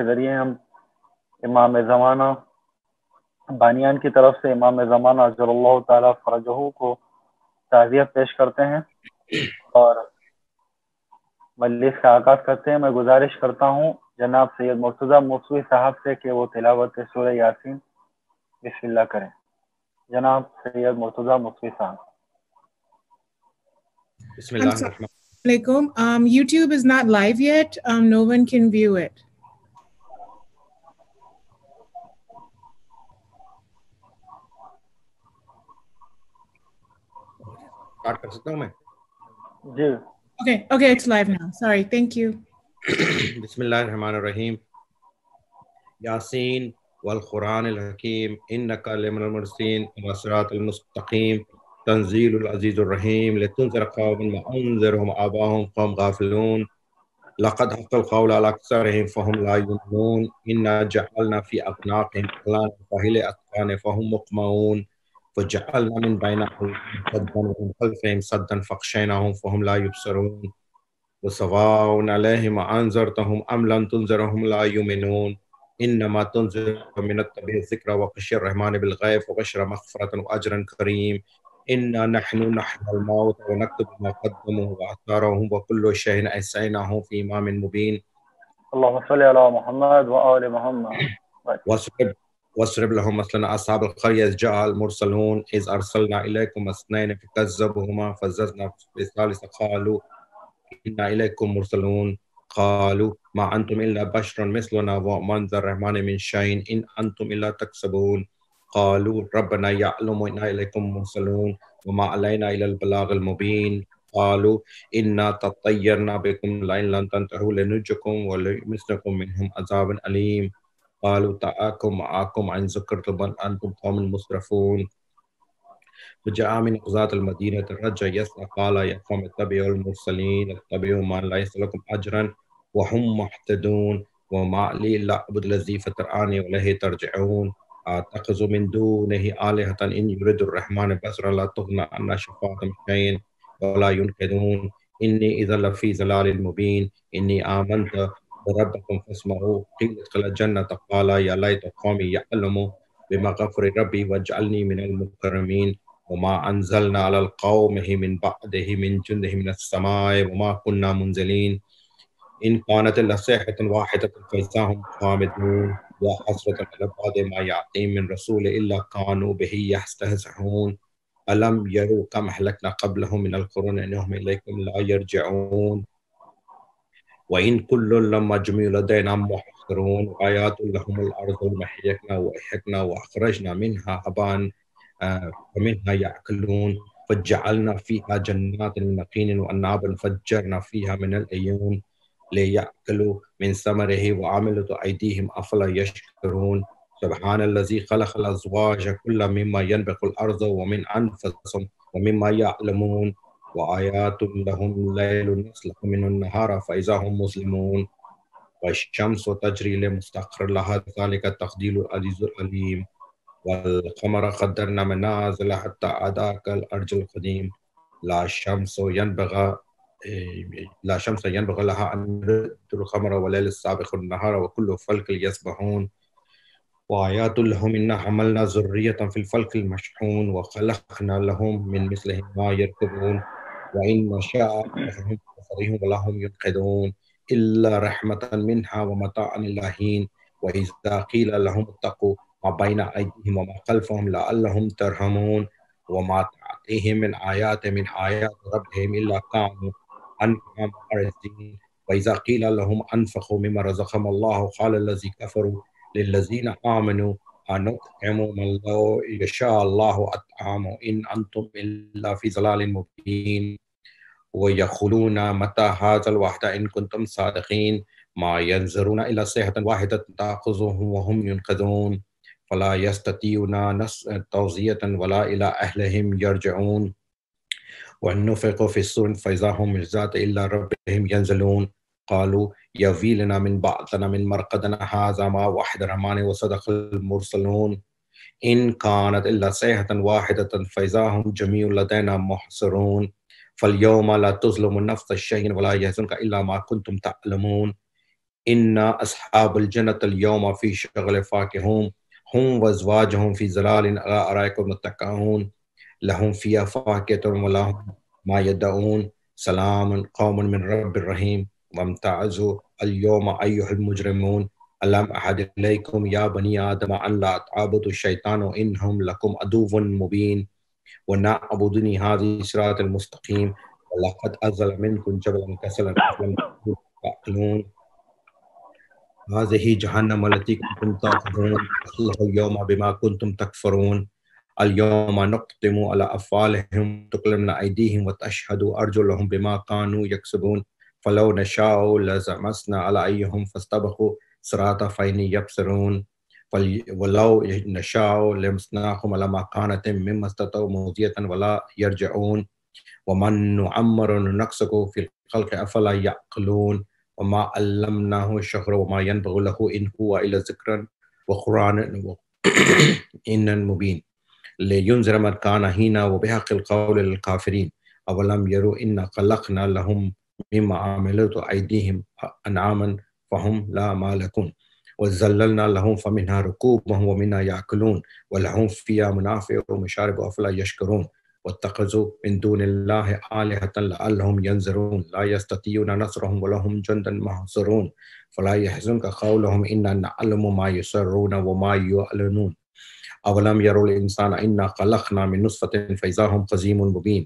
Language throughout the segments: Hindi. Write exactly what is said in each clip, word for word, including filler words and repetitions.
के ज़रिए हम इमाम ज़माना बानियान की तरफ से इमाम ज़माना अज़्ज़ल्लाहु ताला फ़रजहू को ताज़िया पेश करते हैं और मजलिस का आगाज़ करते हैं। मैं गुजारिश करता हूँ जनाब सैयद मुर्तजा मुस्वी साहब से कि वो तिलावत सूरह यासीन बिस्मिल्लाह करें। जनाब सैयद मुर्तजा मुस्वी साहब। Assalamualaikum. Um, YouTube is not live yet. Um, no one can view it. Start कर सकता हूँ मैं? जी. Okay. Okay. It's live now. Sorry. Thank you. Bismillahirrahmanirrahim. Yasin wal Quran al Hakim. Innaka laminal mursalin. Siratal mustaqim. Tanzeel अज़ीज़ रहीम लितुनज़िर क़ौमन मा अंज़रहुम आबाहुम क़ौम गाफ़िलून लक़द हक़्क़ल क़ौलु अला अक्सरिहिम फ़हुम ला युमिनून इन्ना जअलना फ़ी अक़नाक़िहिम क़लाअन फ़ाहिल अत्क़ान फ़हुम मुक़मऊन वजअलना मिन बैनि अयदीहिम सद्दन व मिन ख़ल्फ़िहिम सद्दन फ़अग़शयनाहुम फ़हुम ला युबसिरून वसवाउन अलैहिम अंज़रतहुम अम लम तुनज़िरहुम ला युमिनून इन्नमा तुनज़िरु मिन इत्तिबाइ ज़िक्रा व ख़श्य रहमान बिल ग़ैब व बश्र मग़फ़िरतन व अजरन करीम इन्ना नहनु नहनुल मौत व नक्तबु मा क़द्दमू व आसारहुम व कुल्लु शैइन अहसयनाहु फी इमामिन मुबीन। अल्लाहुम्मा सल्लि अला मुहम्मद व आलि मुहम्मद वस्रब वस्रब लहुम मसलन असहाबल क़र्यह जअल मुरसलून इज़ अरसलना इलैकुम अस्नैन फ़कज़्ज़बहुमा फ़ज़्ज़ना बिसालिस क़ालू इन्ना इलैकुम मुरसलून क़ालू मा अंतुम इल्ला बशरुन मिसलुना व मनज़र रहमान मिन शैइन इन अंतुम इल्ला तकसबून قالوا ربنا يعلم إنا إليكم مرسلون وما علينا إلى البلاغ المبين قالوا إنا تطيرنا بكم لئن لم تنتهوا لنرجمكم وليمسنكم منهم عذاب أليم قالوا تعاكم معاكم عن ذكركم بل أنتم قوم مسرفون فجاء من قضاة المدينة الرجل يسأل قال يا قوم اتبعوا المرسلين اتبعوا من لا يسألكم أجرا وهم محتدون وما لي إلا أعبد الذي فطرني وإليه ترجعون أتخذ من دونه آلهة إن يريد الرحمن بصرا لا تغن عنا شفاعتهم شيئا ولا ينقذون إني إذا لفي ضلال مبين إني آمنت بربكم فاسمعوا قيل ادخل الجنة قال يا ليت قومي يعلموا بما غفر ربي واجعلني من المكرمين وما أنزلنا على القوم من بعده من جنده من السماء وما كنا منزلين إن كانت إلا صيحة واحدة فإذا هم خامدون या हसरतन अला बादे मा यातीम मिन रसूल इल्ला कानू बिही यस्तहज़ऊन अलम यरू कम अहलकना क़ब्लहुम मिनल क़ुरूनी इन्नहुम इलैकुम ला यरजिऊन व इन कुल्लुन लमजमूअ लदैना मुहशरून आयातुल लहुमुल अर्ज़ुल महयकना व अहकना व अख़रजना मिनहा हबान मिनहा याकुलून फजअलना फ़ीहा जन्नातिन मिन नक़ीन व अनाबन फज्जरना फ़ीहा मिनल अयून ले याकलू मिन समरही व आमिलतु अयदीहिम अफला यशकुरून सुब्हानल्लज़ी खलक़ल अज़वाज कुल्ला मिम्मा यनबिक़ुल अर्ज़ु व मिन अनफ़ुसिहिम व मिम्मा यअलमून व आयातुन लहुम लैलुन नस्लखु मिनन नहारा फ़इज़ा हुम मुस्लिमून वश-शम्सु तजरी लिमुस्तक़र्रिन लहा ज़ालिका तक़दीरुल अज़ीज़ुल अलीम वल क़मरा क़द्दरना मनाज़िल हत्ता अदा कल अर्जुल क़दीम ला शम्सु यनबग़ी لا شمس ينبغي لها أن تدرك القمر والليل السابق النهار وكل فلك يسبحون وآيات لهم إنا حملنا ذرية في الفلك المشحون وخلقنا لهم من مثلهم ما يركبون وإن نشاء نغرقهم بسحر ولا هم ينقذون إلا رحمة منها ومتاعا إلى حين وإذا قيل لهم اتقوا ما بين أيديهم وما خلفهم لعلهم ترحمون وما تعطيهم من آيات من آيات ربهم إلا كانوا عنها معرضين وإذا قيل لهم أنفقوا مما رزقهم الله قال الذين كفروا للذين آمنوا أنطعم من لو يشاء الله أطعمه إن أنتم إلا في ضلال مبين ويقولون متى هذا الوعد إن كنتم صادقين ما ينظرون إلا صيحة واحدة تأخذهم وهم ينقذون فلا يستطيعون نصرا توصية ولا إلى أهلهم يرجعون ونفخ في الصور فإذا هم من ذات إلا ربهم ينزلون قالوا يا ويلنا من بعثنا من مرقدنا هذا ما وعد الرحمن وصدق المرسلون إن كانت إلا صيحة واحدة فإذا هم جميع لدينا محصرون فاليوم لا تظلم نفس شيئا ولا يحزنك إلا ما كنتم تعلمون इन्ना अस्हाबुल जन्नतल यौमा फी शगल फाकिहून हुम वज़वाजुहुम फी ज़लालिन अला अराइक मुत्तक़ऊन लहुम फ़िया फ़ाकिहतुन व लहुम मा यदऊन सलामुन क़ौमुन मिन रब्बिर रहीम वम्ताज़ू अल यौमा अय्युहल मुजरिमून अलम अहद इलैकुम या बनी आदम अल्ला तअबुदु शैतान इन्नहुम लकुम अदुव्वुन मुबीन व ना अबुदुनी हाज़ी सिरातुल मुस्तक़ीम लक़द अज़ल मिनकुम जबलन कसलन तअक़लून हाज़िही जहन्नम लती कुंतुम ताक़दून यौमा बिमा कुंतुम तकफ़रून अल-यौमा नक़्तिमु अला अफ़वालिहिम तुक़ल्लिमना अयदीहिम व तशहदु अर्जुलुहुम बिमा कानू यकसबून फ़लौ नशाउ लज़मसना अला अय्युहिम फ़स्तबक़ू सिराता फ़इनी यबसरून वलौ नशाउ लमसनाहुम अला मा कानत मिम्मा इस्तताउ मुज़ियतन वला यरजऊन वमन नुअम्मरु ननक्सुहु फ़िल ख़ल्क़ि अफ़ला यअक़लून वमा अल्लमनाहु शहर वमा यनबग़ी लहु इन हुवा इल्ला ज़िक्रन व क़ुरआनन इन्नन मुबीन लियुनज़िर मन काना हीना व बिहक़्क़िल क़ौलि लिल काफ़िरीन अवलम यरौ इन्ना ख़लक़ना लहुम मिम्मा आमिलतु अयदीहिम अनआमन फ़हुम ला मालिकून व ज़ल्ललना लहुम फ़मिन्हा रकूबुहुम व मिन्हा यअक़लून व लहुम फ़िहा मनाफ़िअु व मशारिबु अफ़ला यशकुरून वत्तख़ज़ू मिन दूनिल्लाहि आलिहतन लअल्लहुम यंज़रून ला यस्ततीऊन नसरहुम व लहुम जुंदुन महसूरून फ़ला यहज़ुनका क़ौलुहुम इन्ना नअलमु मा युसर्रून व मा युअलनून अवलम यरुल इंसाना इन्ना ख़लक़ना मिन नुत्फ़तिन फ़इज़ा हुम ख़ज़ीमुन मुबीन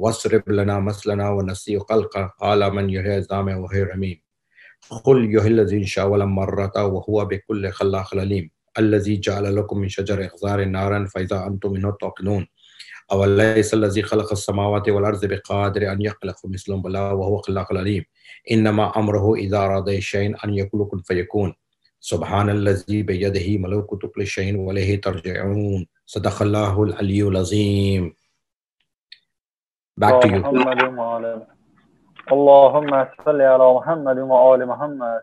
वस्रिब लना मसलना व नसिअ ख़ल्क़ह क़ाल मन युह्यी अज़ामा व हुवा रमीम क़ुल युह्यिल्लज़ी शाअ अवला मर्रता व हुवा बिकुल्लि ख़ल्लाक़िन अलीम अल्लज़ी जअला लकुम मिन शजरि अख़ज़ारिन नारन फ़इज़ा अंतुम मिन्हु तूक़दून अवलैस लज़ी ख़लक़ अस्समावाति वल अर्ज़ बिक़ादिर अन यख़लक़ मिस्लहुम बला व हुवा ख़ल्लाक़ुल अलीम इन्नमा अमरुहु इज़ा अरादा शैअन अन यक़ूल कुन फ़यकून सुब्हानल्लज़ी बियदिही मलकुतु कुल्लि शैइन व इलैहि तर्जऊन सदक़ल्लाहुल अलियुल अज़ीम बैक टू यू अल्लाहुम्मा सल्लि अला मुहम्मद व आलि मुहम्मद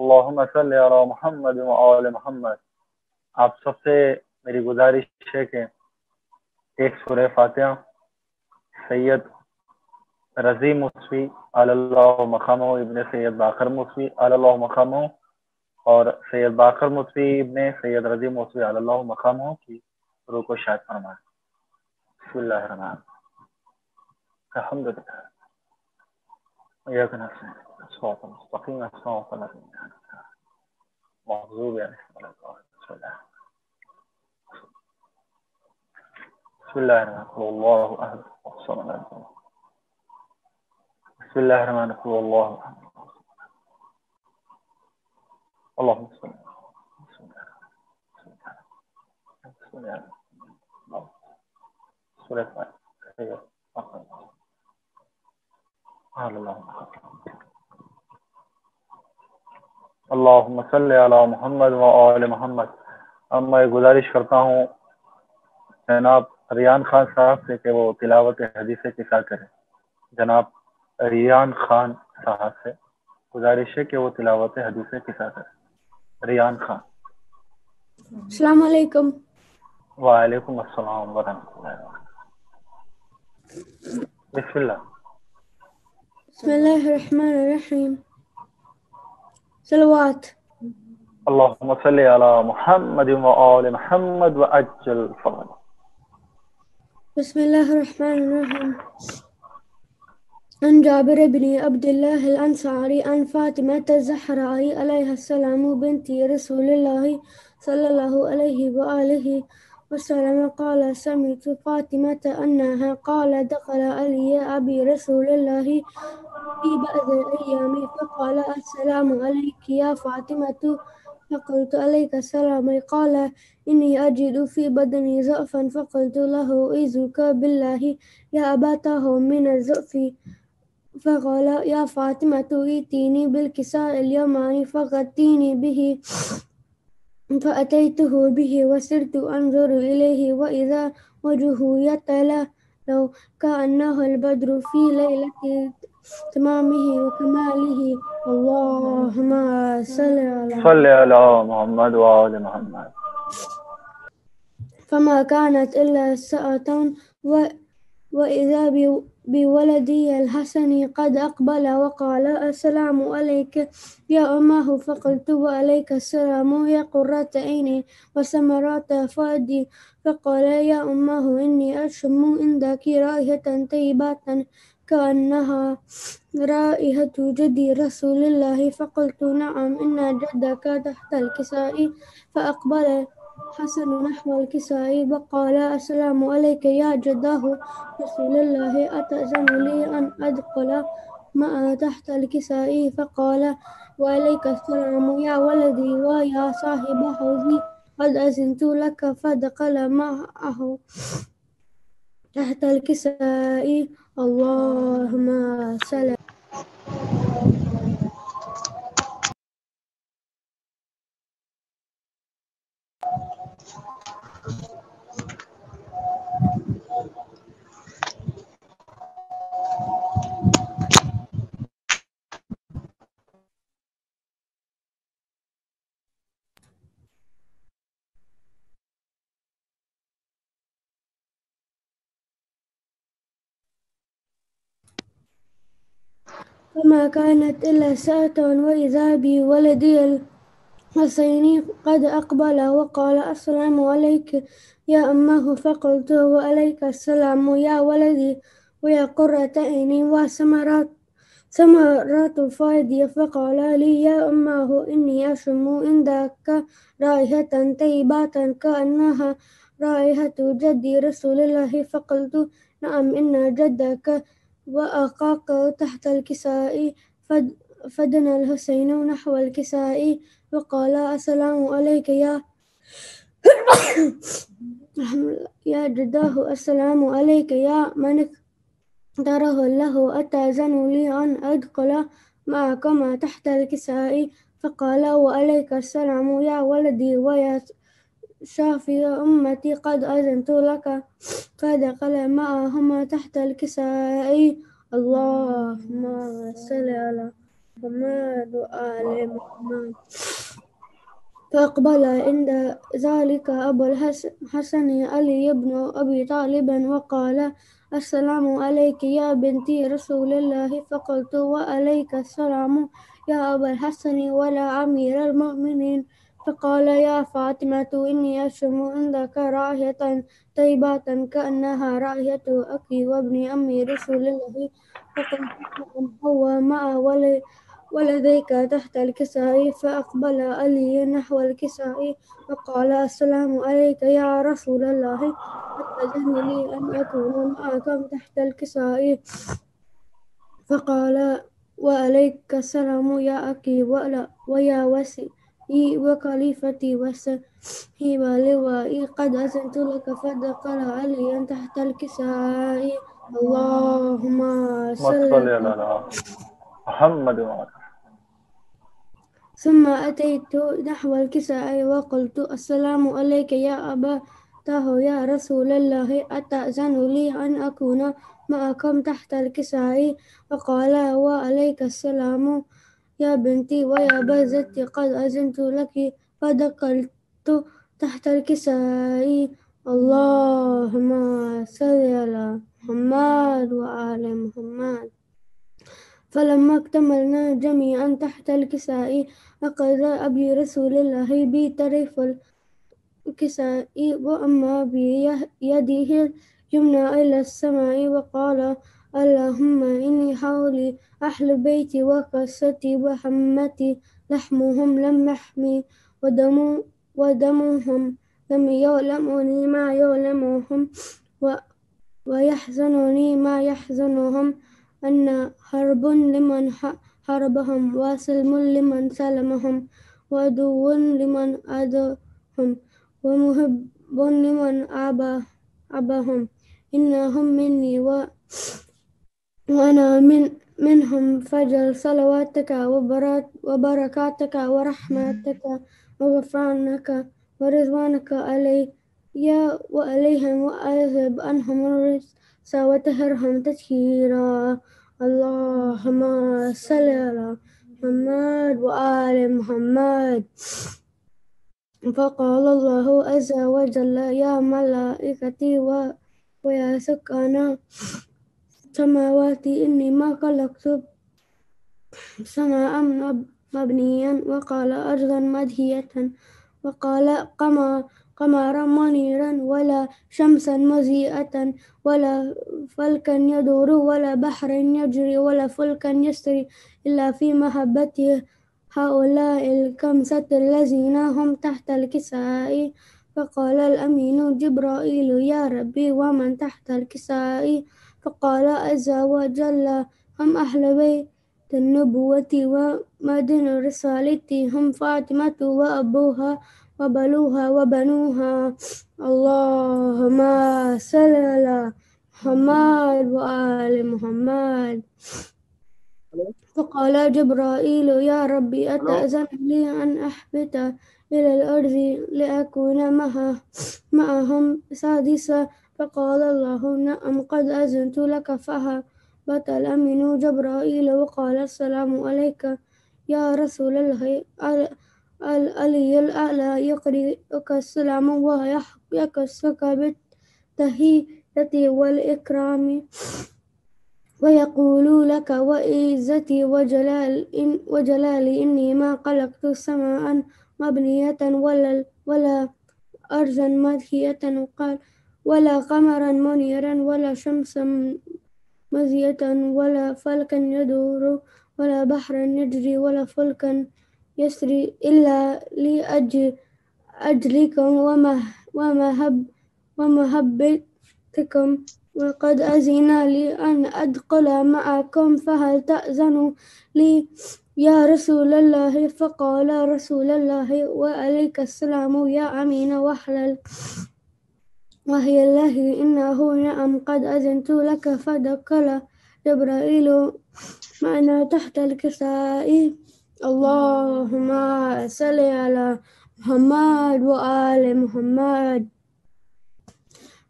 अल्लाहुम्मा सल्लि अला मुहम्मद व आलि मुहम्मद। आप सबसे मेरी गुजारिश है कि एक सूरह फातिहा सैयद रज़ी मूसवी अलल्लाहु मक़ामहु इब्न सैयद बाक़र मूसवी अलल्लाहु मक़ामहु और सैयद बाक़र मूसवी इब्न सैयद रज़ी मूसवी अलल्लाहु मक़ामहु की रूह को शाद फरमाएं। बिस्मिल्लाहिर्रहमानिर्रहीम अल्हम्दुलिल्लाह या कना सल्लल्लाहु अलैहि वसल्लम मौज़ूब है बिस्मिल्लाह अल्लाहुम्मा सल्लि अला मुहम्मद व आलि मुहम्मद। अब मैं गुजारिश करता हूँ जनाब रियान खान साहब से कि वो तिलावत हदीसे के साथ करें। जनाब रियान खान साहब से गुजारिश है कि वो तिलावत हदीसे के साथ करें। रियान खान। अस्सलाम वालेकुम। वालेकुम अस्सलाम व रहमतुल्लाह। बिस्मिल्लाह बिस्मिल्लाहिर्रहमानिर्रहीम सलवात अल्लाहुम्मा सल्लि अला मुहम्मद व आलि मुहम्मद व अज्जल फरज। बिस्मिल्लाहिर्रहमानिर्रहीम अन जाबिर बिन अब्दुल्लाह अल-अंसारी अन फातिमा अज़-ज़हराई अलैहिस्सलाम बिन्ती रसूलिल्लाह सल्लल्लाहु अलैहि व आलिहि वसल्लम क़ाला समिअतु फातिमा अन्नहा क़ाला दख़ला अलिया अबी रसूलिल्लाह फ़ी बअज़ अय्यामिन फ़क़ाला अस्सलामु अलैकि या फातिमतु फ़क़ुल्तु अलैका सलाम क़ाला इन्नी अजिदु फ़ी बदनी ज़अफ़न फ़क़ुल्तु लहु उईज़ुका बिल्लाहि या अबा ताहूम मिन अज़-ज़अफ़ि फ़क़ाला या फ़ातिमतु ईतीनी बिल-किसाइ अल-यमानि फ़क़त्तीनी बिहि फ़अतैतुहु बिहि वसिरतु अंज़ुरु इलैहि व इज़ा वजुहु यतलअलु कअन्नहु अल-बद्रु फ़ी लैलति तमामिही व कमालिही। अल्लाहुम्मा सल्लि अला मुहम्मद व आलि मुहम्मद। फमा कानत इल्ला सअतन व वإذا بولدي الحسن قد أقبل وقال السلام عليك يا أماه فقلت وعليك السلام يا قرة عيني وثمرات فؤادي فقال يا أماه إني أشم عندك رائحة طيبة كأنها رائحة جدي رسول الله فقلت نعم إن جدك تحت الكساء فأقبل حسن نحو الكساء وقال السلام عليك يا جداه رسول الله أتأذن لي أن أدخل ما تحت الكساء فقال وعليك السلام يا ولدي ويا صاحب حوزي قد أذنت لك فدخل معه تحت الكساء اللهم صل. فما كانت إلا ساعة وإذا بي ولدي الحسين قد أقبل وقال السلام عليك يا أماه فقلت وعليك السلام يا ولدي ويا قرة عيني وثمرات ثمرات فؤادي فقال لي يا أماه إني أشم عندك رائحة طيبة كأنها رائحة جدي رسول الله فقلت نعم إن جدك وأقاك تحت الكساء فدنا الحسين نحو الكساء وقال السلام عليك يا يا جداه السلام عليك يا من دره له أتأذن لي أن أدخل معكما تحت الكساء فقال وعليك السلام يا ولدي ويا شافي أمتي قد أذنت لك فدخل معهما تحت الكساء اللهم صل على محمد وآل محمد. فأقبل عند ذلك أبو الحسن علي بن أبي طالب وقال السلام عليك يا بنتي رسول الله فقلت وعليك السلام يا أبا الحسن ولا أمير المؤمنين فقال يا فاطمة إني أشم عندك رائحة طيبة كأنها رائحة أخي وابن أمي رسول الله فقلت هو مع ولديك تحت الكساء فأقبل علي نحو الكساء وقال السلام عليك يا رسول الله أتأذن لي أن أكون معكم تحت الكساء فقال وعليك السلام يا أخي ويا وسي وخليفتي وسهي ولوائي قد أذنت لك فدخل عليا تحت الكساء اللهم صل على محمد. ثم أتيت نحو الكساء وقلت السلام عليك يا أبتاه يا رسول الله أتأذن لي أن أكون معكم تحت الكساء وقال وعليك السلام يا بنتي ويا بزتي قد أذنت لك فدخلت تحت الكساء اللهم صل على محمد وآل محمد. فلما اكتملنا جميعا تحت الكساء أخذ أبي رسول الله بطرف الكساء وأما بيده اليمنى إلى السماء وقال اللهم إني حولي أهل بيتي وقصتي وحمتي لحمهم لم يحمي ودم ودمهم لم يؤلمني ما يؤلمهم ويحزنني ما يحزنهم أن حرب لمن حربهم وسلم لمن سلمهم وعدو لمن عدوهم ومحب لمن أباهم إنهم مني و وأنا من منهم فجل صلواتك وبركاتك ورحمتك وغفرانك ورضوانك علي يا وعليهم وأذهب عنهم الرجس وطهرهم تطهيرا اللهم صل على محمد وآل محمد. فقال الله عز وجل يا ملائكتي و वयासकाना समावाती निमा का लक्ष्य समाअम मबनियन वकाला अर्जन मधियतन वकाला कमा कमारा मनीरन वला शमसन मजीअतन वला फलकन यदूरु वला बहरन यजरी वला फलकन यस्री इल्ला फी महब्बति हाउला अलकमसत लजीना हम तहत अलकिसाई फकाल अमीन जिब्राइल या रब्बी वमन तहत अलकिसाई फकाल अज़्ज़ा वजल हम अहल बैत नबुवती व मदन रसालती हम फातिमा व अबूहा व बलूहा व बनूहा अल्लाहुम्मा सल्ल अला मुहम्मद व आल मुहम्मद। फक़ाल जिब्राइल या रब्बी अतअज़न ली अन अहबित इला अल-अर्ज़ लिअकून मअहम सादिसा फक़ाल अल्लाहु नअम क़द अज़नतु लक फ़हा बतल अमीनु जब्राइल वक़ाल अस्सलामु अलैका या रसूल अली अला यक़रीक अस्सलाम व यहक़क़क बितहियति वल इकराम व यक़ूलु लक व इज़्ज़ति व जलाल इन व जलाली इन्नी मा ख़लक़तु समाअन मबनियतन वला वला अर्ज़न मदहियतन क़ाल वला क़मरन मुनीरन वला शमसन मज़ियतन वला फलकन यदूरु वला बहरन यजरी वला फलकन यसरी इल्ला लि अजलिकम वमहब्बतकम वक़द अज़िना लि अन अदख़ल मअकम फ़हल तअज़नु लि या रसूलल्लाह फ़क़ाल रसूलल्लाह व अलैका अस्सलामु या अमीन वहलल वही अल्लाह इन्नहु नअम क़द अज़नतु लक फ़दक़ल जिब्राइल मअना तहत अलकिसाई अल्लाहुम्मा सल्लि अला मुहम्मद व आल मुहम्मद।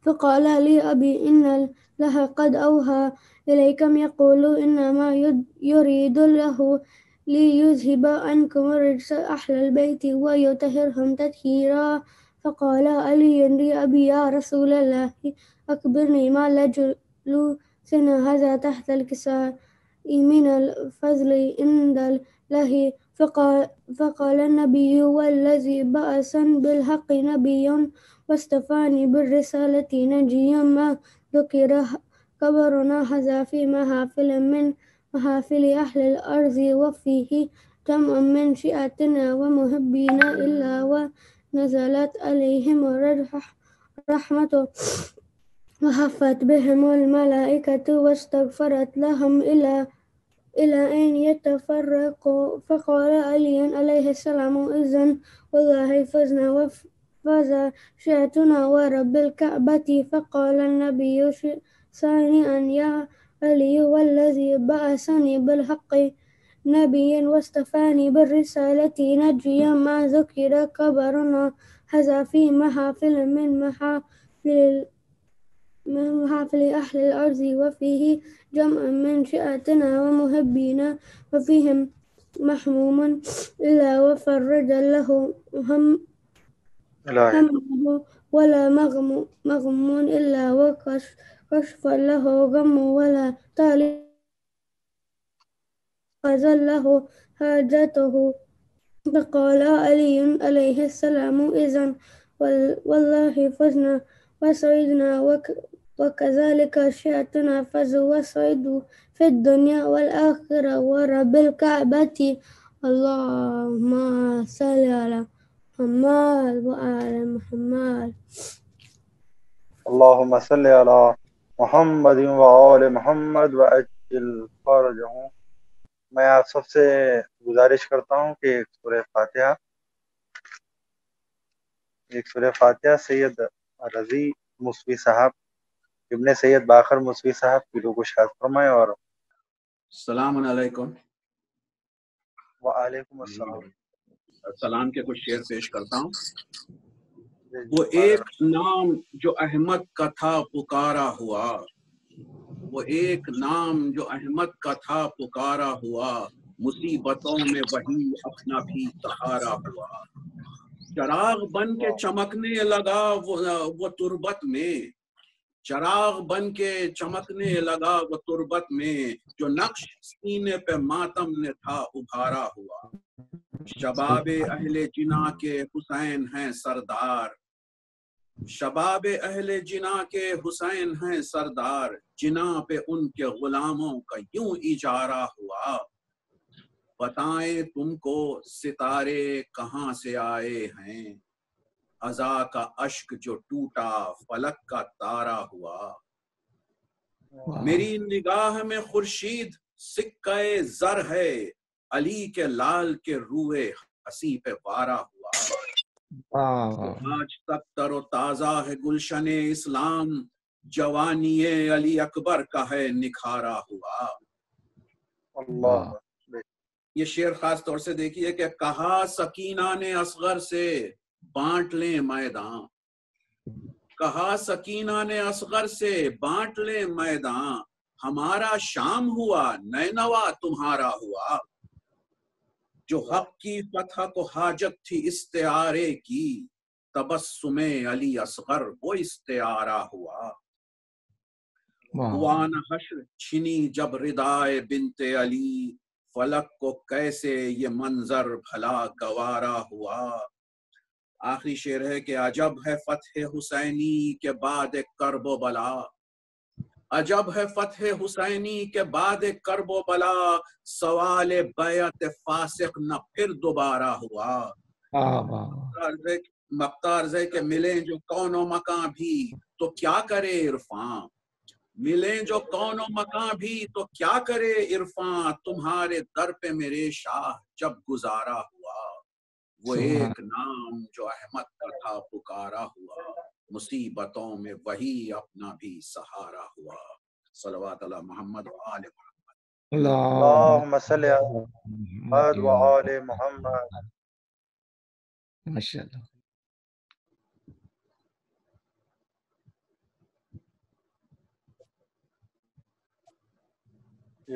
फ़क़ाल लि अबी इन्न लह क़द अवहा इलैकम यक़ूलु इन्नमा युरीदु lahu लियुज़हिबा अन्कुम रिजसा अह्लल बैति व युतहिरहम तत्हीरा। फ़क़ाल अली लिअबी या रसूल अल्लाह अखबिरनी मा यजलुसना हज़ा तहत अलकिसाई मिन अलफ़ज़्ल इन्दा अल्लाह। फ़क़ाल अन्नबिय्यु वल्लज़ी बअसन बिलहक़्क़ि नबिय्यन वस्तफ़ानी बिर्रिसालति नजिय्यन मा ذُकिरा क़ब्रुना हज़ा फ़ी महाफ़िलिन मिन महाफ़िलि अह्लिल अर्ज़ि व फ़ीहि जम्अुन मिन शिअतिना व मुहिब्बीना इल्ला व नज़लत अलैहिम रहमतु व हफ़त बिहिमुल मलाइकतु वस्तग़फ़रत लहुम इला इला अन यतफ़र्रक़ू। फ़क़ाल अली अलैहिस्सलाम इज़न वल्लाहि फ़ज़ना व फ़ज़ा शिअतुना व रब्बिल कअबति। फ़क़ाल अन्नबिय्यु सानिअन या अली वल्लज़ी बअसनी बिलहक़्क़ि नबीन वस्तफ़ानी बिर्रिसालति नजिया मा ذُकिरा क़ब्रुना हज़ा फ़ी महाफ़िल मिन महाफ़िलि अह्लिल अर्ज़ि व फ़ीहि जम्अुन मिन शिअतिना व मुहिब्बीना व फ़ीहिम महमूमुन इल्ला व फ़र्रजा लहु हमहु वला मग़मूमुन इल्ला व कशफ़ा लहु ग़महु वला तालिबुन फ़ज़ल्लहु हाजतहु। फ़क़ाल अली अलैहिस्सलाम इज़न वल्लाहि फ़ज़ना वसइदना वकज़ालिका शिअतना फ़ज़ु वसइदु फ़ि दुनिया वल आख़िरह व रब्बिल कअबति अल्लाहुम्मा सल्लि अला मुहम्मद व आल मुहम्मद। अल्लाहुम्मा सल्लि अला मुहम्मद व आल मुहम्मद व अज्जिल फ़रजहु। मैं आप सबसे गुजारिश करता हूँ कि एक सूरह फातिहा एक सूरह फातिहा सैयद रज़ी मूसवी साहब इब्ने सैयद बाक़र मूसवी साहब की रूह को शाद फरमाएं। और सलाम अलैकुम वालेकुम अस्सलाम सलाम के कुछ शेर पेश करता हूँ। वो एक नाम जो अहमद का था पुकारा हुआ, वो एक नाम जो अहमद का था पुकारा हुआ, मुसीबतों में वही अपना भी सहारा हुआ। चराग बन के चमकने लगा वो वो तुरबत में, चराग बन के चमकने लगा वो तुरबत में, जो नक्श सीने पे मातम ने था उभारा हुआ। शबाबे अहले जिना के हुसैन हैं सरदार, शबाबे अहले जिना के हुसैन हैं सरदार, जिना पे उनके गुलामों का यूं इजारा हुआ। बताएं तुमको सितारे कहाँ से आए हैं, अजा का अश्क जो टूटा फलक का तारा हुआ। मेरी निगाह में खुर्शीद सिक्के जर है, अली के लाल के रूए हसी पे वारा हुआ। आज तक तरो ताजा है गुलशने इस्लाम, जवानी अली अकबर का है निखारा हुआ। अल्लाह, ये शेर खास तौर से देखिए कि कहा सकीना ने असगर से बांट लें मैदान, कहा सकीना ने असगर से बांट लें मैदान, हमारा शाम हुआ नैनवा तुम्हारा हुआ। जो हक की फतह को हाजत थी इस्तेआरे की, तबस्सुमे अली असगर वो इस्तेआरा हुआ। दुआन हश्र छिनी जब रिदाए बिनते अली, फलक को कैसे ये मंजर भला गवारा हुआ। आखिरी शेर है कि अजब है फतह हुसैनी के बाद एक करबो बला, अजब है फतह हुसैनी के बाद एक करबो बला, सवाल बैत फासिक न फिर दोबारा हुआ। मक्तार जय के मिलें जो कौनो मकां भी तो क्या करे इरफान, मिलें जो कौनो मकां भी तो क्या करे इरफान, तुम्हारे दर पे मेरे शाह जब गुजारा हुआ। वो एक नाम जो अहमद का था पुकारा हुआ, मुसीबतों में वही अपना भी सहारा हुआ। सल्लल्लाहु अलैहि मोहम्मद व आले मोहम्मद। अल्लाहुम्मा सल्ली अला मोहम्मद व आले मोहम्मद। माशाल्लाह।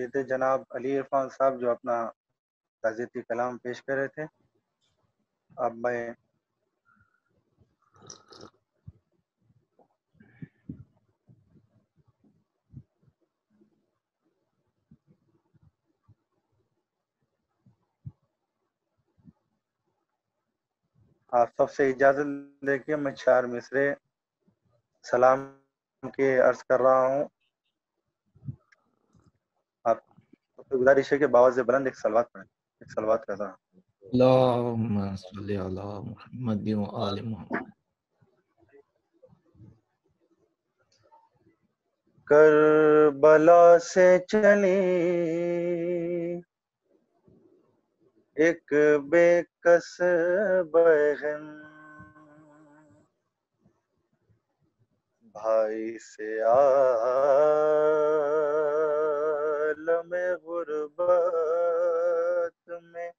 ये थे जनाब अली इरफान साहब जो अपना ताज़ियती कलाम पेश कर रहे थे। अब मैं आप सबसे इजाजत लेके मैं चार मिसरे सलाम के अर्ज कर रहा हूँ। आप तो गुजारिश है कि बावज़ बुलंद एक सलवात पढ़ें, एक सलवात कर रहा हूँ। अल्लाहुम्मा सल्ली अला मुहम्मद व आले मुहम्मद। करबला से चली एक बेकस बहन, भाई से आलम गुरबत में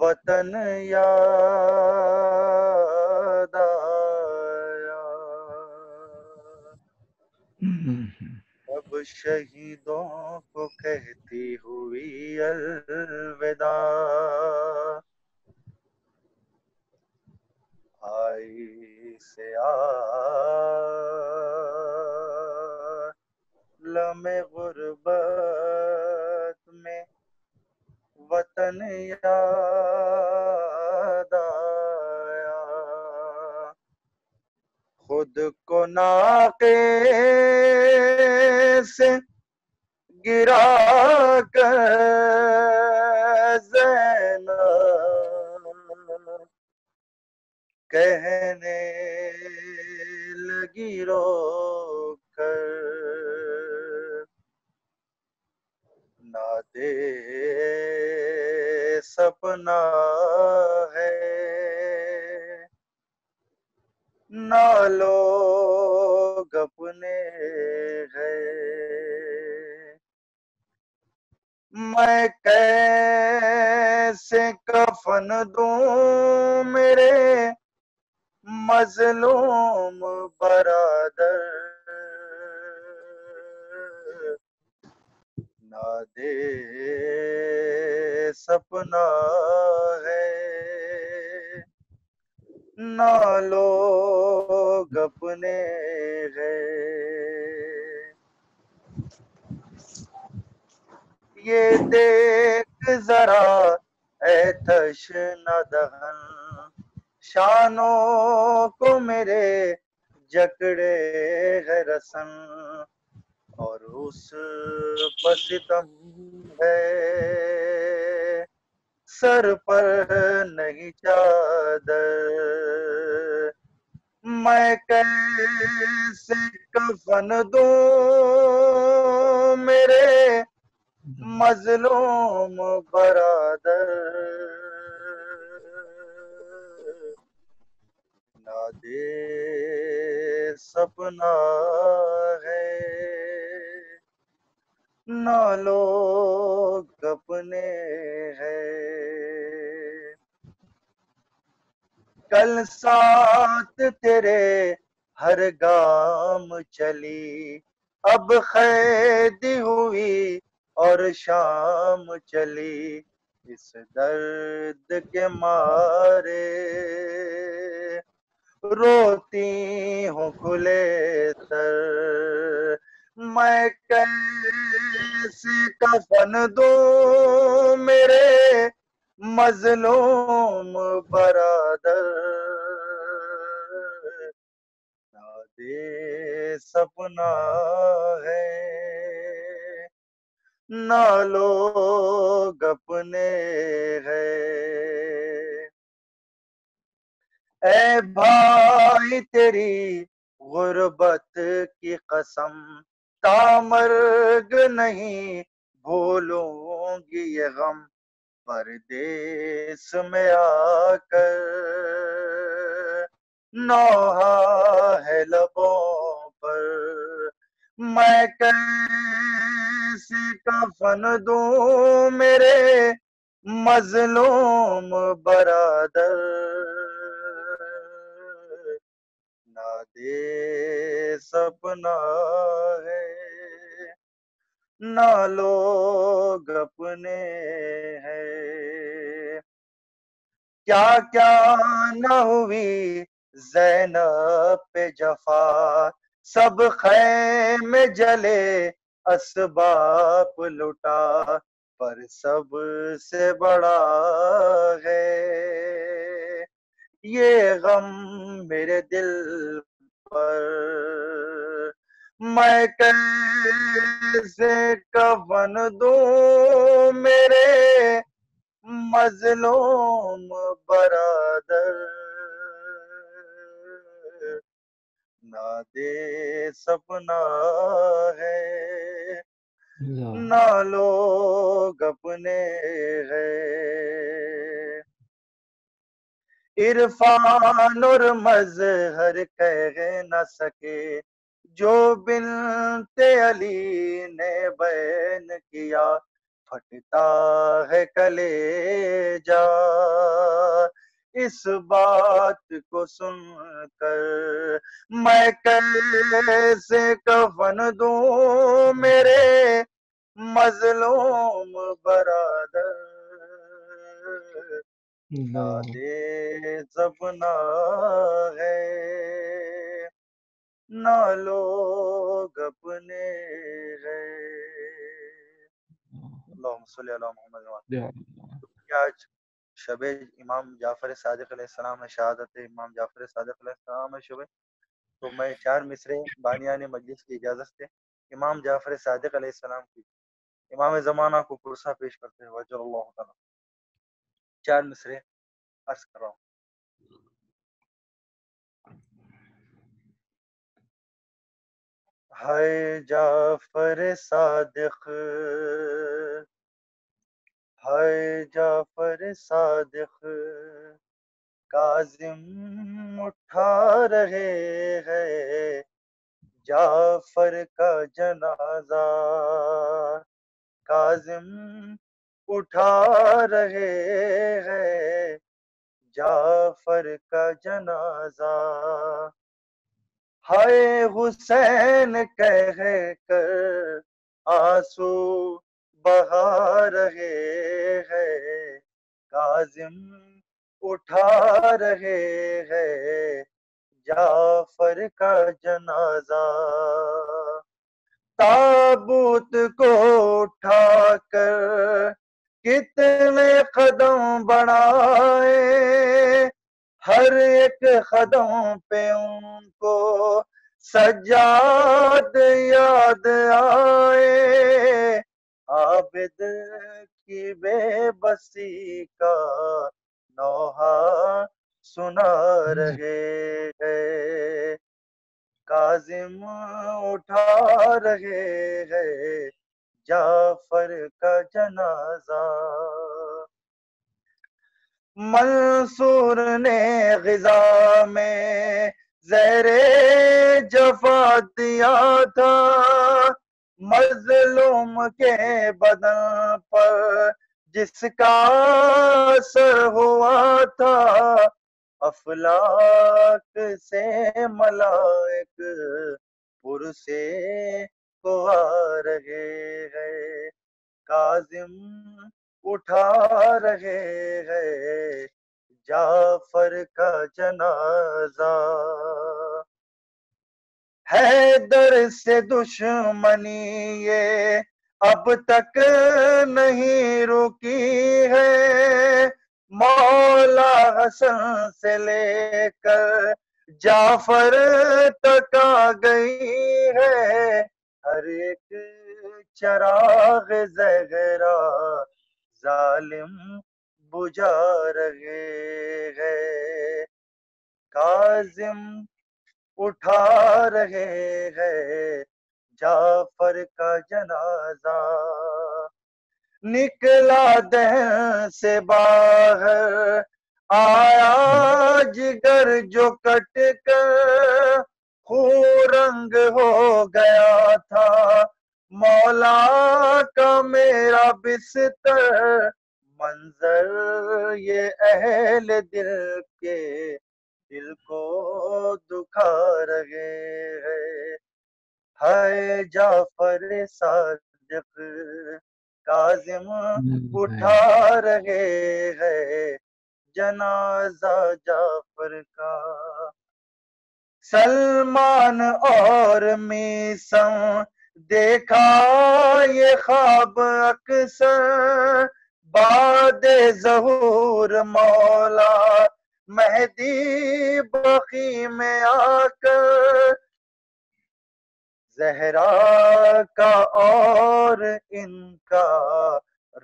वतन याद आया, अब शहीदों को कहती हुई अलविदा, आई से आलम गुरबत में वतन याद आया, खुद को नाके से गिरा कर ज़ैना, कहने लगी रो कर ना दे सपना है, ना लोग अपने हैं, मैं कैसे कफन दूं मेरे मजलूम बरादर, ना दे सपना है ना लो लोग अपने गए। ये देख जरा ए तश्ना दहन शानों को मेरे जकड़े है रसन, और उस पर सितम है सर पर नहीं चादर। मैं कैसे कफन दूं मेरे मजलूम बरादर। नादे सपना है ना लोग अपने हैं, कल साथ तेरे हर गाम चली, अब खैदी हुई और शाम चली। इस दर्द के मारे रोती हूँ खुले सर। मैं कैसे कफन दूं मेरे मजलूम बरादर। नादे सपना है ना लोग अपने हैं। ऐ भाई तेरी गुर्बत की कसम, तामर्ग नहीं भूलूंगी ये गम। परदेश में आकर नौहा है लबों पर। मैं कैसे कफन दूं मेरे मजलूम बरादर। नादे सपना है ना लोग अपने हैं। क्या क्या न हुई ज़ैनब पे जफा, सब ख़ैमे जले असबाब लुटा। पर सब से बड़ा है ये गम मेरे दिल पर। मैं कैसे कफन दूं मेरे मजलूम बरादर। नादे सपना है ना लोग अपने हैं। इरफान और मजहर कह न सके, जो बिनते अली ने बैन किया। फटता है कलेजा इस बात को सुनकर। मैं कैसे कफन दूं मेरे मजलूम बरादर। नादे सपना है ना लोग अपने हैं। आज शबे इमाम जाफर सादिक अलैहिस्सलाम शहादत इमाम जाफर सादिक अलैहिस्सलाम शबे, तो मैं चार मिसरे बानियाने मजलिस की इजाजत से इमाम जाफर सादिक अलैहिस्सलाम की इमाम जमाना को पुरसा पेश करते हुए जो अल्लाह ताला चार मिसरे अर्ज कर रहा हूँ। हाय जाफर सादिक, हाय जाफर सादिक, काज़िम उठा रहे हैं जाफर का जनाजा। काज़िम उठा रहे हैं जाफर का जनाजा। हाय हुसैन कह कर आंसू बहा रहे हैं। काज़िम उठा रहे हैं जाफर का जनाजा। ताबूत को उठा कर कितने कदम बढ़ाए, हर एक कदम पे उनको सज्जाद याद आए। आबिद की बेबसी का नोहा सुना रहे हैं, काजिम उठा रहे हैं जाफर का जनाजा। मंसूर ने ग़िज़ा में ज़हरे जफ़ा दिया था, मज़लूम के बदन पर जिसका असर हुआ था। अफलाक से मलाइक पुरसे को आ रहे हैं, काज़िम उठा रहे हैं जाफर का जनाजा। हैदर से दुश्मनी ये अब तक नहीं रुकी है, मौला हसन से लेकर जाफर तक आ गई है। हर एक चराग ज़हरा जालिम बुझा रहे हैं, काज़िम उठा रहे हैं जाफर का जनाजा। निकला दहन से बाहर, आया जिगर जो कट कर खूरंग हो गया था। मौला का मेरा बिस्तर मंजर ये अहल दिल के दिल को दुखा रहे हैं। हाय जाफर सादिक, काज़िम उठा रहे हैं जनाजा जाफर का। सलमान और मीसम देखा ये ख्वाब अक्सर, बादे ज़हूर मौला मेहदी बकी में आकर। ज़हरा का और इनका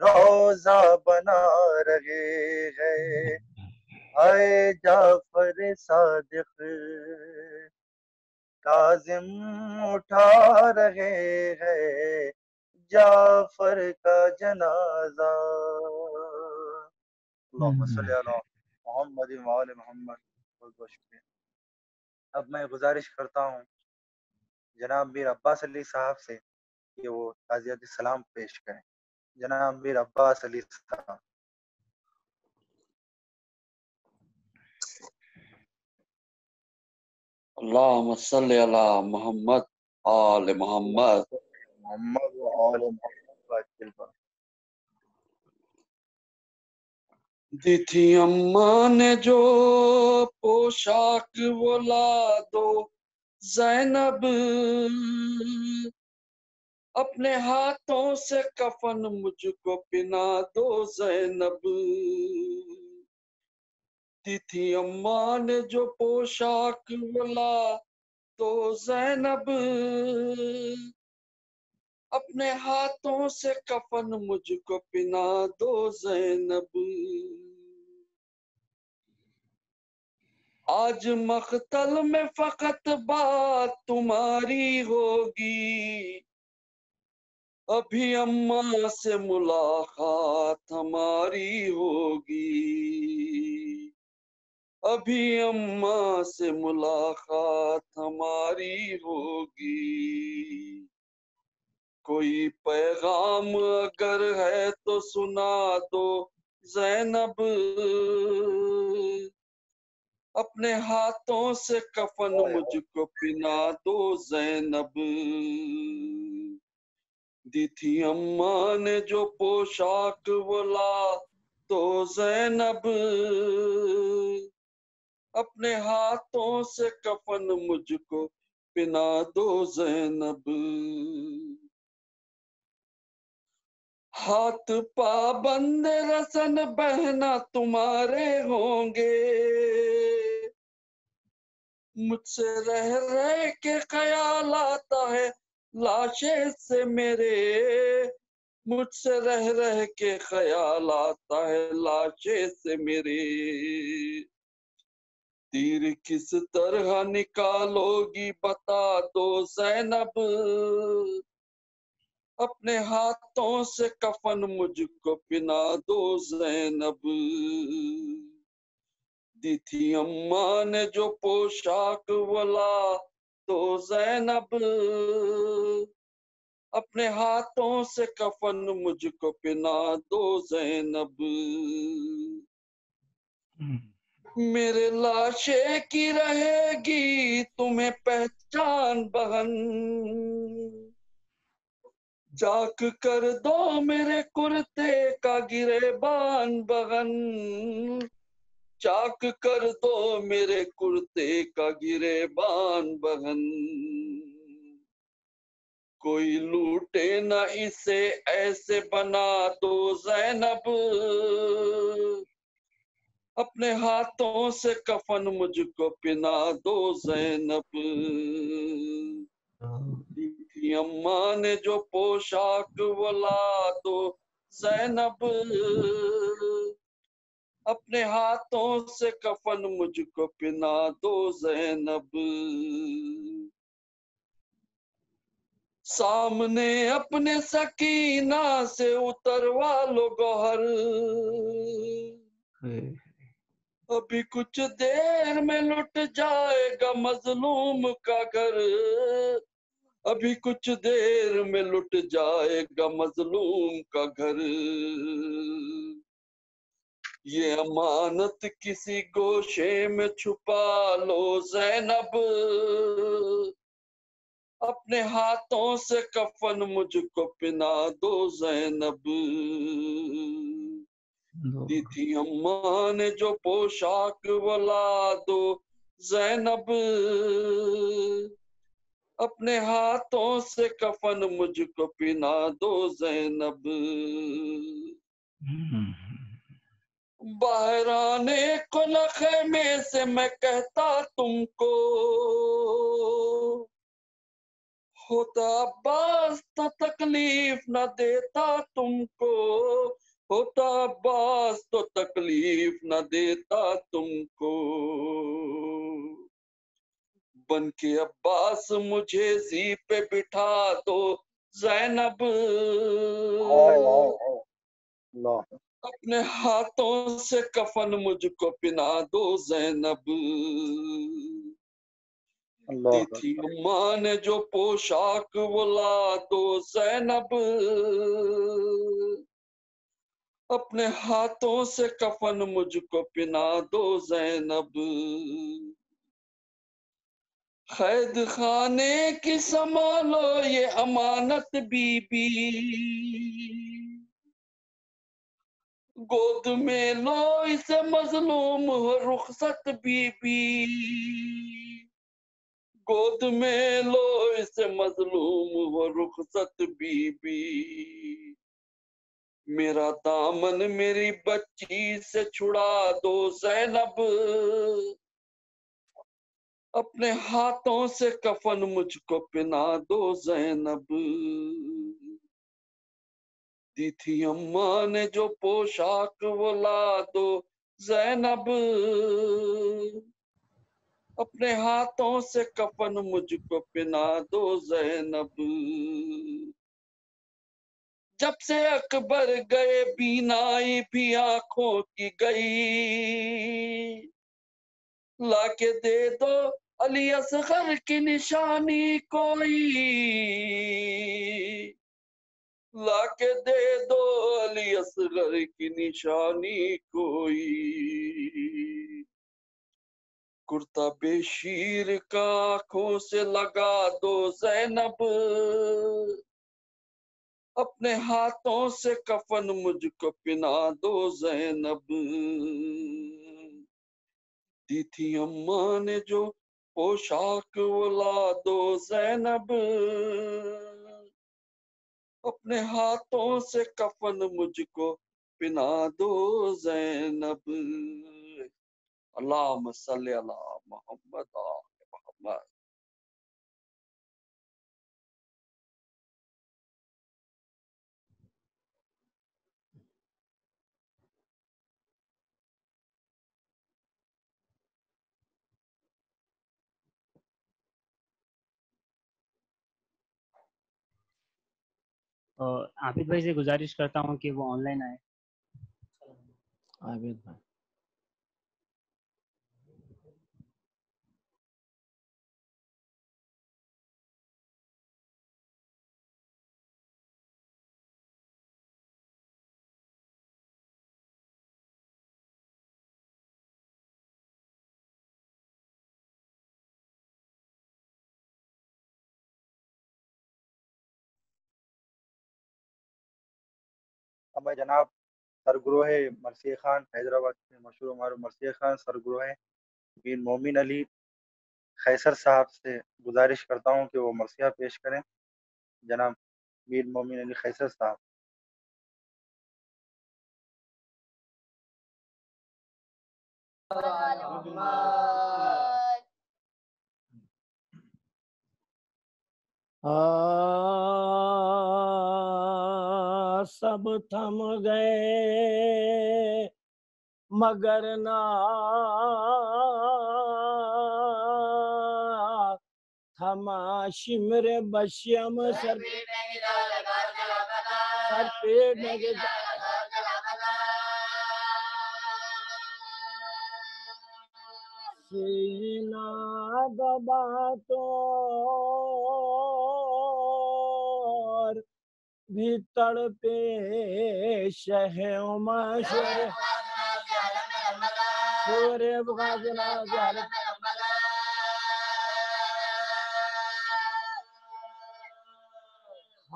रोजा बना रहे हैं, आए जाफर सादिक, काज़िम उठा रहे हैं जाफर का जनाजा। अब मैं गुजारिश करता हूँ जनाब मीर अब्बास अली साहब से कि वो ताज़ियत सलाम पेश करें। जनाब मीर अब्बास अली साहब। अल्लाहुम्मा सल्ली अला मुहम्मद आले मुहम्मद। दी थी अम्मा ने जो पोशाक वो ला दो ज़ैनब, अपने हाथों से कफन मुझको पिना दो ज़ैनब। दी थी अम्मा ने जो पोशाक वो ला दो ज़ैनब, अपने हाथों से कफन मुझको पिना दो ज़ैनब। आज मख्तल में फकत बात तुम्हारी होगी, अभी अम्मा से मुलाकात हमारी होगी, अभी अम्मा से मुलाकात हमारी होगी। कोई पैगाम अगर है तो सुना दो ज़ैनब, अपने हाथों से कफन मुझको पिना दो ज़ैनब। दी थी अम्मा ने जो पोशाक वो ला दो ज़ैनब, अपने हाथों से कफन मुझको पिना दो ज़ैनब। हाथ पाबंद रसन बहना तुम्हारे होंगे, मुझसे रह रह के ख्याल आता है लाशे से मेरे, मुझसे रह रह के ख्याल आता है लाशे से मेरे। तीर किस तरह निकालोगी बता दो ज़ैनब, अपने हाथों से कफन मुझको पिना दो ज़ैनब। दी थी अम्मा ने जो पोशाक वाला दो ज़ैनब, अपने हाथों से कफन मुझको पिना दो ज़ैनब। मेरे लाशे की रहेगी तुम्हें पहचान बहन, जाक कर दो मेरे कुर्ते का गिरेबान बहन, चाक कर दो मेरे कुर्ते का गिरेबान बहन। कोई लूटे न इसे ऐसे बना दो ज़ैनब, अपने हाथों से कफन मुझको पिना दो ज़ैनब। दी अम्मा ने जो पोशाक वाला दो ज़ैनब, अपने हाथों से कफन मुझको पिना दो ज़ैनब। सामने अपने सकीना से उतरवा लो गौहर, अभी कुछ देर में लुट जाएगा मजलूम का घर, अभी कुछ देर में लुट जाएगा मजलूम का घर। ये अमानत किसी गोशे में छुपा लो ज़ैनब, अपने हाथों से कफन मुझको पिना दो ज़ैनब। दी थी अम्मा ने जो पोशाक वाला दो ज़ैनब, अपने हाथों से कफन मुझको पिना दो ज़ैनब। बाहर आने को लखे में से मैं कहता तुमको, होता अब्बास तो तकलीफ न देता तुमको, होता अब्बास तो तकलीफ न देता तुमको। बन के अब्बास मुझे जी पे बिठा दो ज़ैनब, अपने हाथों से कफन मुझको पिना दो ज़ैनब। दी थी अम्मा ने जो पोशाक वो ला दो ज़ैनब, अपने हाथों से कफन मुझको पिना दो ज़ैनब। क़ैद खाने की संभालो ये अमानत बीबी, गोद में लो इसे मजलूम हो रुखसत बीबी, गोद में लो इसे मजलूम हो रुखसत बीबी। मेरा दामन मेरी बच्ची से छुड़ा दो ज़ैनब, अपने हाथों से कफन मुझको पिना दो ज़ैनब। दी थी अम्मा ने जो पोशाक वो ला दो ज़ैनब, अपने हाथों से कफन मुझको पिना दो ज़ैनब। जब से अकबर गए बीनाई भी आंखों की गई, लाके दे दो अली असगर की निशानी कोई, लाके दे दो अली असगर की निशानी कोई। कुर्ता बेशीर का आंखों से लगा दो ज़ैनब, अपने हाथों से कफन मुझको पिना दो ज़ैनब। दी थी अम्मा ने जो पोशाक वला दो ज़ैनब, अपने हाथों से कफन मुझको पिना दो ज़ैनब। अल्लाहुम्मा सल्ली अला मोहम्मद आले मोहम्मद। आबिद भाई से गुजारिश करता हूँ कि वो ऑनलाइन आए। आबिद भाई भाई जनाब सरगुरोह मरसिया खान हैदराबाद में मशहूर हमारे मरसिया खान सरगुरोह मीर मोमिन अली खैसर साहब से गुजारिश करता हूं कि वो मरसिया पेश करें। जनाब मीर मोमिन अली खैसर साहब। सब थम गए मगर ना थमा शिमर बश्यम सर पे नगे सीना दबा तो भीतर पे शहे उमर सूर्य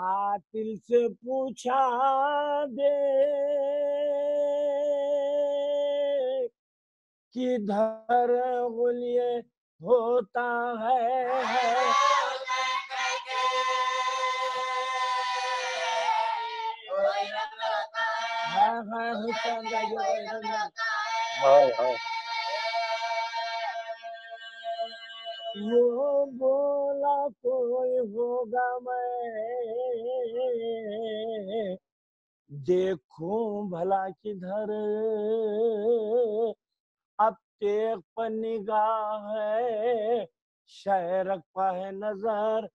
हातिल से पूछा दे किधर गुलिये होता है वो बोला कोई होगा मैं देखूं भला किधर अब तेग पर निगाह है शहरक पर है नजर।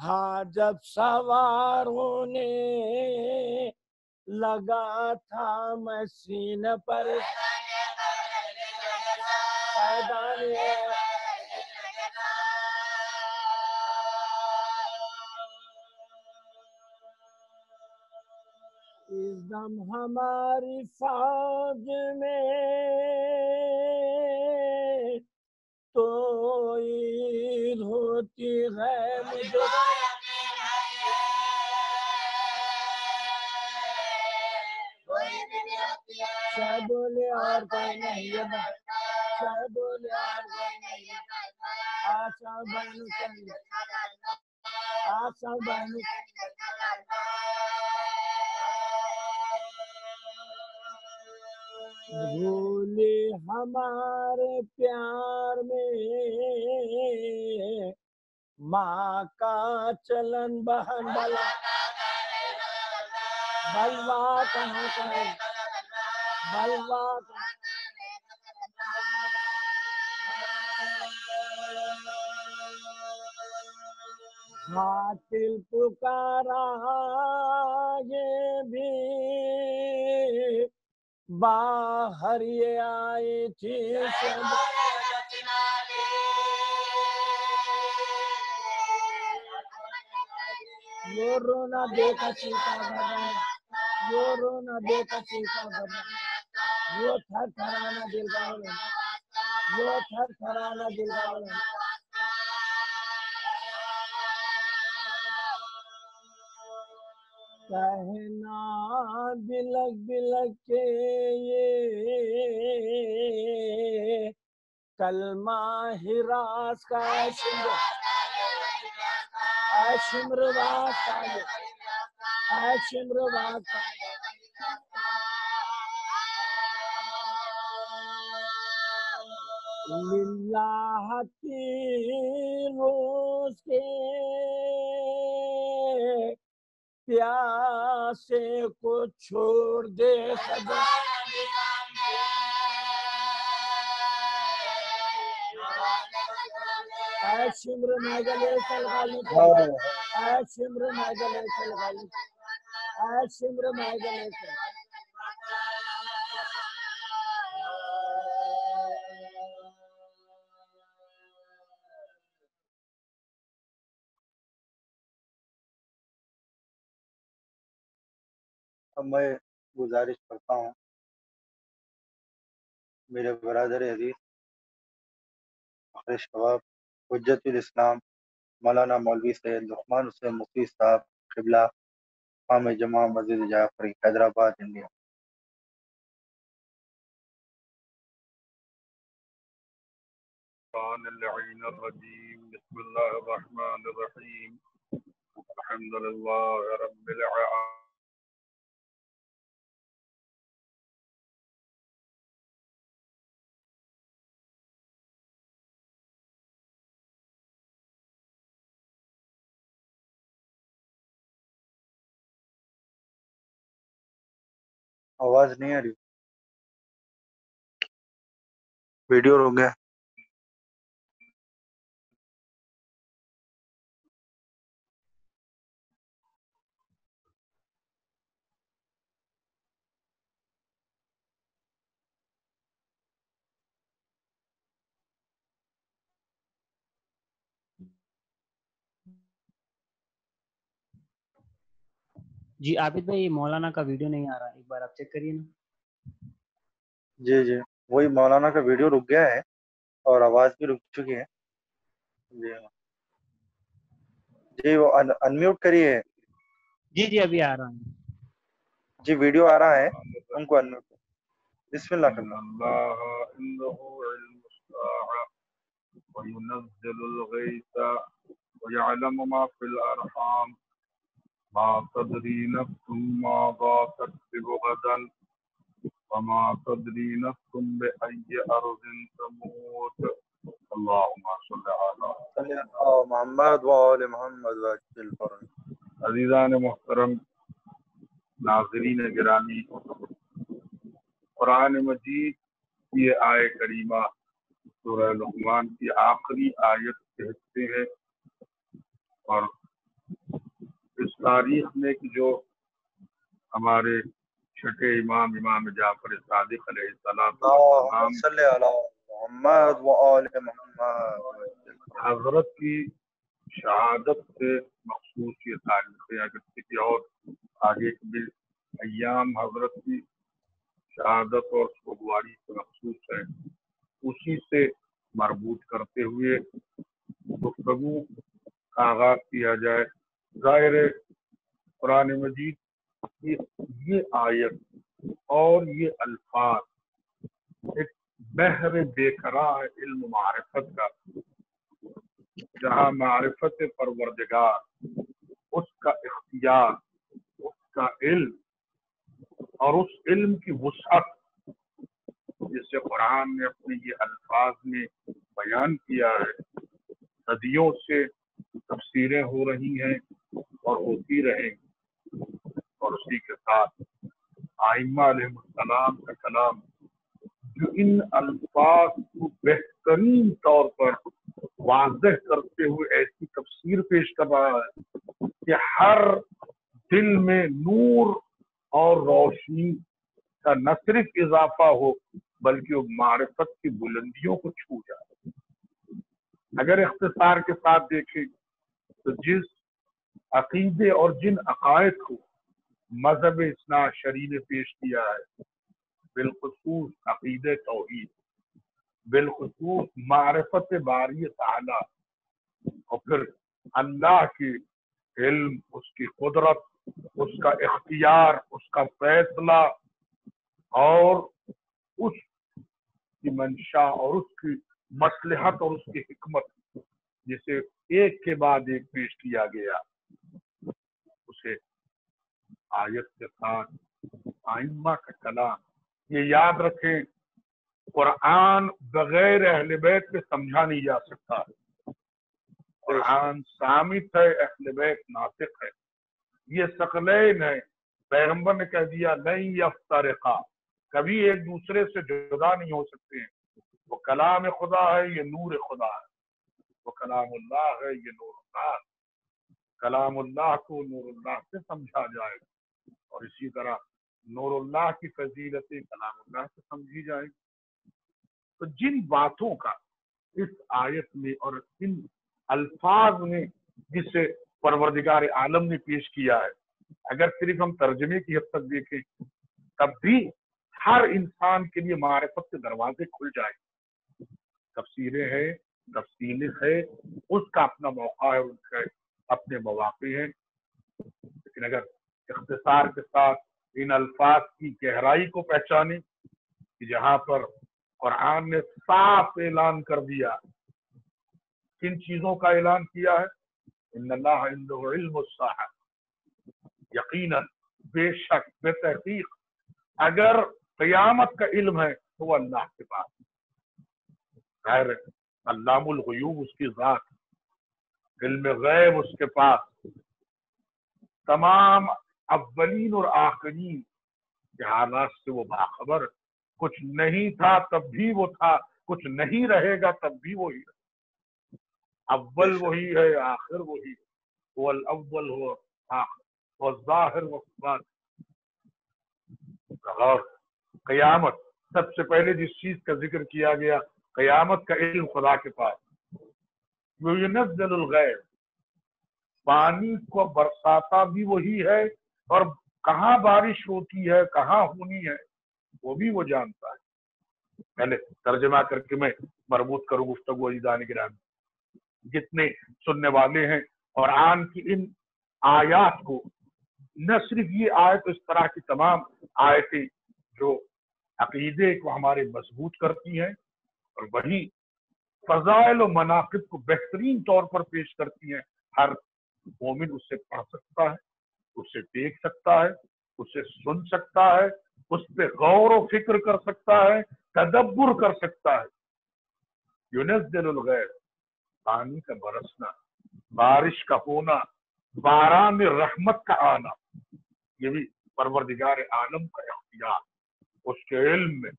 हाँ जब सवार होने लगा था मैं सीने पर इस दम हमारी फौज में तो ईद होती है मुझे बोले और कोई नहीं है बोले और कोई नहीं है आशा बहनों आशा बहनों भूले हमारे प्यार में माँ का चलन बहन बला बलवा कहाँ कहे हातिल पुकारा ये भी बाहर ये आई थी यो रोना बेटा चीता भरना यो रोना बेटा चीता भरना यो थर थराना दिल वाले यो थर थराना दिल वाले कहना बिलक बिलक के ये कलमा हिरास का लिल्लाह की रोज के प्यासे को छोड़ दे सदा शिम्र नगले सलगाली शिम्र नगले सलगाली शिम्र नगले सलगाली अब मैं गुजारिश करता हूँ मेरे बरादर अजीज आखिर शबाब हुज्जतुल इस्लाम मौलाना मौलवी सैयद नुमान हुसैन साहब क़िबला क़ाम जमा मस्जिद जाफरी हैदराबाद इंडिया। आवाज नहीं आ रही, वीडियो रुक गया। जी आबिद भाई, मौलाना का वीडियो नहीं आ रहा, एक बार आप चेक करिए ना। जी जी वही, मौलाना का वीडियो रुक गया है और आवाज भी रुक चुकी है। जी जी वो अन, अनम्यूट करिए। जी जी अभी आ रहा है जी, वीडियो आ रहा है, उनको अनम्यूट। बिस्मिल्लाह करना ما تدري نفس ماذا تكسب غدا وما تدري نفس بأي أرض تموت اللهم صل على محمد وآل محمد وآل فرج। عزیزان محترم, नाज़रीन गिरामी, कुरान मजीद की आय करीमा सूरह लुक़मान की आखिरी आयत के हिस्से है और इस तारीख में कि जो हमारे छठे इमाम इमाम जाफर सादिक हजरत की शहादत से मखसूस ये तारीख है। अगर किसी और आगे भी अय्याम हजरत की शहादत और शुभवारी से मखसूस है, उसी से मरबूत करते हुए गुफ्तगू का आगाज किया जाए। ज़ाहिर कुरान मजीद ये, ये आयत और ये अल्फाज एक बहर बेकरार इल्म मारिफत का, जहाँ मारिफत परवरदिगार, उसका इख्तियार, उसका इल्म और उस इल्म की वुसअत जिसे कुरान ने अपने ये अल्फाज में बयान किया है। सदियों से तफसीरें हो रही हैं और होती रहेंगी और उसी के साथ आइम्मा अलैहिस्सलाम का कलाम जो इन अल्फाज को बेहतरीन तौर पर वाज़ेह करते हुए ऐसी तफसीर पेश कर रहा है कि हर दिल में नूर और रोशनी का न सिर्फ इजाफा हो बल्कि वो मारिफत की बुलंदियों को छू जाए। अगर इख्तिसार के साथ देखें तो जिस अकीदे और जिन अकायद को मजहब इस्लाम शरी ने पेश किया है, बिलखसूस अकीदे तौहीद, बिलखसूस मारिफत बारी ताला और फिर अल्लाह के इल्म, उसकी कुदरत, उसका इख्तियार, उसका फैसला और उसकी मंशा और उसकी मसलहत और उसकी हिकमत जिसे एक के बाद एक पेश किया गया, उसे आयत के साथ आइम्मा का कलाम। ये याद रखें, कुरान बगैर अहले बैत के समझा नहीं जा सकता है। कुरान सामित है, अहले बैत नातिक है। ये सकलैन है, पैगम्बर ने कह दिया नहीं यफ्तारिका, कभी एक दूसरे से जुदा नहीं हो सकते हैं। वो कलाम खुदा है, ये नूर खुदा है। वो कलामुल्लाह है, ये नूरुल्लाह है। कलामुल्लाह को नूरुल्लाह से समझा जाए और इसी तरह नूरुल्लाह की फजीलतें कलामुल्लाह से समझी जाए। तो जिन बातों का इस आयत में और इन अल्फाज में जिसे परवरदिगार आलम ने पेश किया है, अगर सिर्फ हम तर्जमे की हद तक देखें तब भी हर इंसान के लिए मारिफत के दरवाजे खुल जाए। तफसीरें हैं, तफसील है, उसका अपना मौका है, उनके अपने मौके हैं, लेकिन अगर इख्तिसार के साथ इन अल्फाज की गहराई को पहचाने कि जहाँ पर कुरान ने साफ ऐलान कर दिया, किन चीजों का ऐलान किया है, इन्नल्लाह इंदहु इल्मुस्साहा, यकीनन, बेशक, बेतहकीक, अगर क़यामत का इल्म है तो अल्लाह के पास। खैर अल्लामुल ग़ुयूब उसकी ज़ात, इल्म ग़ैब उसके पास। तमाम अव्वलीन और आखिरीन के हालात से वो बाखबर, कुछ नहीं था तब भी वो था, कुछ नहीं रहेगा तब भी वही है। अव्वल वही है, आखिर वही है। वल अव्वल हो आखिर और ज़ाहिर व बातिन। और कयामत, सबसे पहले जिस चीज का जिक्र किया गया, कयामत का इल्म खुदा के पास। युनज़्ज़िलुल गैब, पानी को बरसाता भी वही है और कहाँ बारिश होती है, कहाँ होनी है, वो भी वो जानता है। पहले तर्जमा करके मैं मरबूत करूँ गुफ्तगू अज़ीज़ान किराम, जितने सुनने वाले हैं और कुरान की इन आयात को, न सिर्फ ये आयत, इस तरह की तमाम आयतें जो अकीदे को हमारे मजबूत करती हैं और वही फजाइल और मनाकिब को बेहतरीन तौर पर पेश करती हैं। हर मोमिन उससे पढ़ सकता है, उससे देख सकता है, उससे सुन सकता है, उस पर गौर व फिक्र कर सकता है, तदब्बुर कर सकता है। युनज़्ज़िलुल गैब, पानी का बरसना, बारिश का होना, बारा में रहमत का आना, ये भी परवरदिगार आलम का इख्तियार, उसके इल्म में।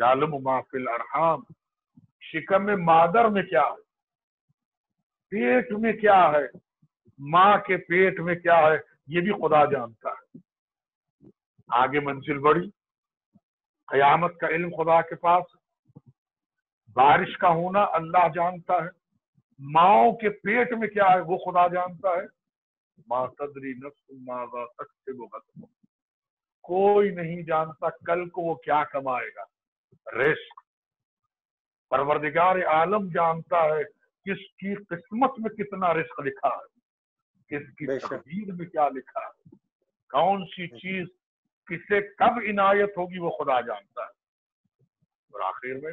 यालमु मा फिल अरहाम, शिकम मादर में क्या है, पेट में क्या है, माँ के पेट में क्या है, ये भी खुदा जानता है। आगे मंजिल बढ़ी, कयामत का इल्म खुदा के पास, बारिश का होना अल्लाह जानता है, माओ के पेट में क्या है वो खुदा जानता है। मा तदरी नफ्सुम माज़ा तक्सिबु गद, कोई नहीं जानता कल को वो क्या कमाएगा। रिस्क, परवरदिगार आलम जानता है किसकी किस्मत में कितना रिस्क लिखा है, किसकी तकदीर में क्या लिखा है, कौन सी चीज किसे कब इनायत होगी वो खुदा जानता है। और आखिर में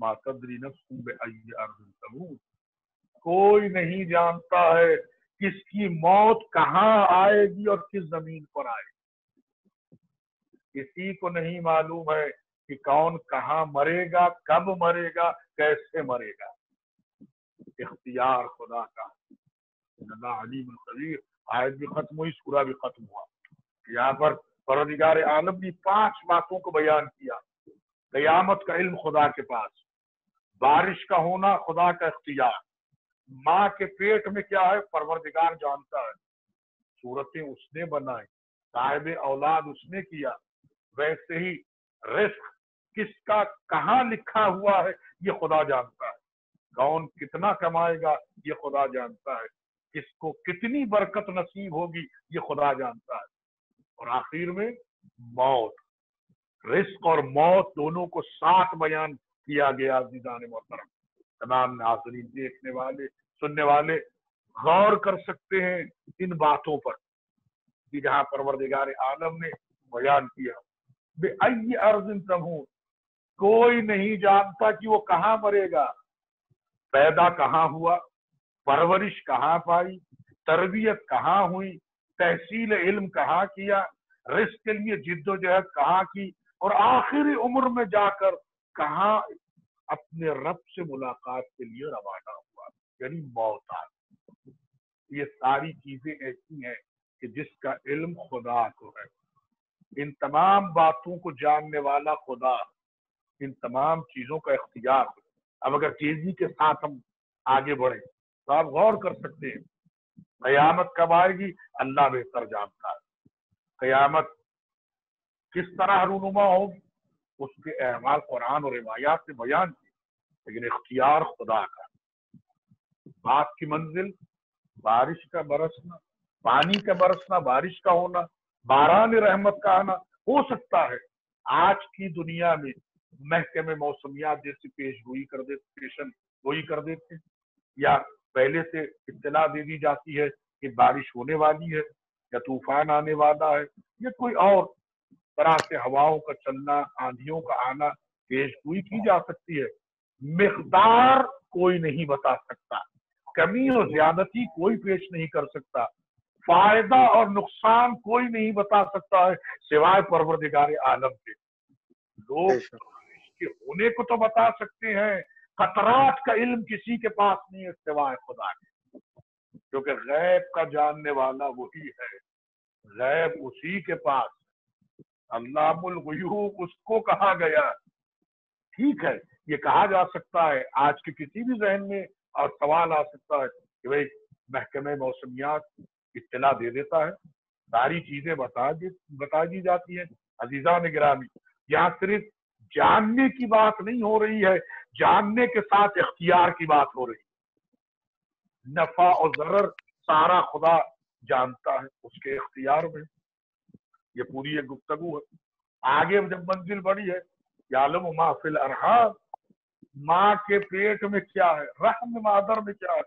मा तदरी नफ्सुम बिअय्यि अर्ज़िन तमूत, कोई नहीं जानता है किसकी मौत कहाँ आएगी और किस जमीन पर आएगी। किसी को नहीं मालूम है कि कौन कहाँ मरेगा, कब मरेगा, कैसे मरेगा। इख्तियार खुदा का। आयत भी खत्म हुई, सूरा भी खत्म हुआ। यहाँ पर परवरदिगार आलम ने पांच बातों को बयान किया। कयामत का इल्म खुदा के पास, बारिश का होना खुदा का इख्तियार, माँ के पेट में क्या है परवरदिगार जानता है, सूरतें उसने बनाई, साहिब औलाद उसने किया, वैसे ही रिस्क किसका कहाँ लिखा हुआ है ये खुदा जानता है, कौन कितना कमाएगा ये खुदा जानता है, किसको कितनी बरकत नसीब होगी ये खुदा जानता है। और आखिर में मौत, रिस्क और मौत दोनों को साथ बयान किया गया। अज़ीज़ान मोहतरम, तमाम नाज़रीन, देखने वाले, सुनने वाले गौर कर सकते हैं इन बातों पर कि जहाँ परवरदिगार आलम ने बयान किया। बे अय्यि अर्ज़िन तमूत, कोई नहीं जानता कि वो कहाँ मरेगा, पैदा कहाँ हुआ, परवरिश कहाँ पाई, तरबियत कहाँ हुई, तहसील इल्म कहाँ किया, रिस्क के लिए जिद्दोजहद कहाँ की और आखिरी उम्र में जाकर कहाँ अपने रब से मुलाकात के लिए रवाना हुआ, यानी मौत आ गई। ये सारी चीजें ऐसी हैं कि जिसका इल्म खुदा को है। इन तमाम बातों को जानने वाला खुदा, इन तमाम चीजों का इख्तियार। अब अगर तेजी के साथ हम आगे बढ़े तो आप गौर कर सकते हैं, कयामत कब आएगी अल्लाह बेहतर जानता है। कयामत किस तरह रूनुमा हो उसके अहवाल कुरान और रिवायात से बयान किए, लेकिन इख्तियार खुदा का। बात की मंजिल, बारिश का बरसना, पानी का बरसना, बारिश का होना, बारान रहमत का आना हो सकता है। आज की दुनिया में महकमे मौसमियात जैसी पेश गोई कर देते पेशन गोई कर देते या पहले से इत्तला दे दी जाती है कि बारिश होने वाली है या तूफान आने वाला है या कोई और तरह से हवाओं का चलना, आंधियों का आना पेशगोई की जा सकती है। मिकदार कोई नहीं बता सकता, कमी और ज्यादती कोई पेश नहीं कर सकता, फायदा और नुकसान कोई नहीं बता सकता है सिवाय परवरदिगार आलम के। लोग इसके होने को तो बता सकते हैं, खतरात का इल्म किसी के पास नहीं है सिवाय खुदा के, क्योंकि गैब का जानने वाला वही है, गैब उसी के पास। अल्लाहुल गुयूब उसको कहा गया। ठीक है, ये कहा जा सकता है आज के किसी भी जहन में और सवाल आ सकता है कि भाई महकमे मौसमियात इत्तला दे देता है, सारी चीजें बता दी बता दी जाती है। अजीजान गिरामी, यहाँ सिर्फ जानने की बात नहीं हो रही है, जानने के साथ इख्तियार की बात हो रही है। नफा और जरर सारा खुदा जानता है, उसके इख्तियार में। ये पूरी एक गुफ्तगू है। आगे जब मंजिल बढ़ी है, यालम माफिल अरहाम, माँ के पेट में क्या है, रहम मादर में क्या है,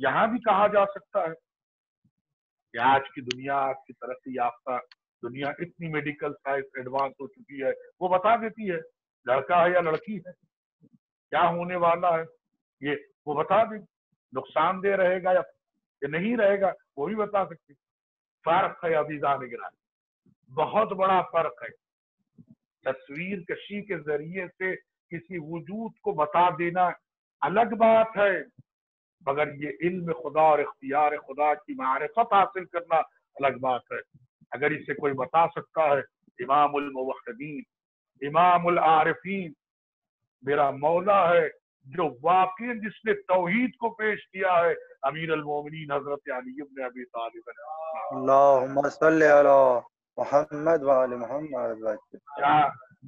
यहाँ भी कहा जा सकता है कि आज की दुनिया, आज की तरक्की याफ्ता दुनिया इतनी मेडिकल साइंस एडवांस हो चुकी है, वो बता देती है लड़का है या लड़की है, क्या होने वाला है, ये वो बता दे, नुकसानदेह रहेगा या नहीं रहेगा वो भी बता सकते। फर्क है अजीजान गिरामी, बहुत बड़ा फर्क है। तस्वीर कशी के जरिए से किसी वजूद को बता देना अलग बात है, मगर ये इल्म खुदा और इख्तियार खुदा की मारिफत हासिल करना अलग बात है। अगर इसे कोई बता सकता है, इमामुल मुवक्किदीन, इमामुल आरिफीन, मेरा मौला है जो वाकई जिसने तौहीद को पेश किया है, अमीर अल मोमिनीन हजरत अली इब्न अबी तालिब, अल्लाहुम्मा सल्ली अला मुहम्मद व आलि मुहम्मद। क्या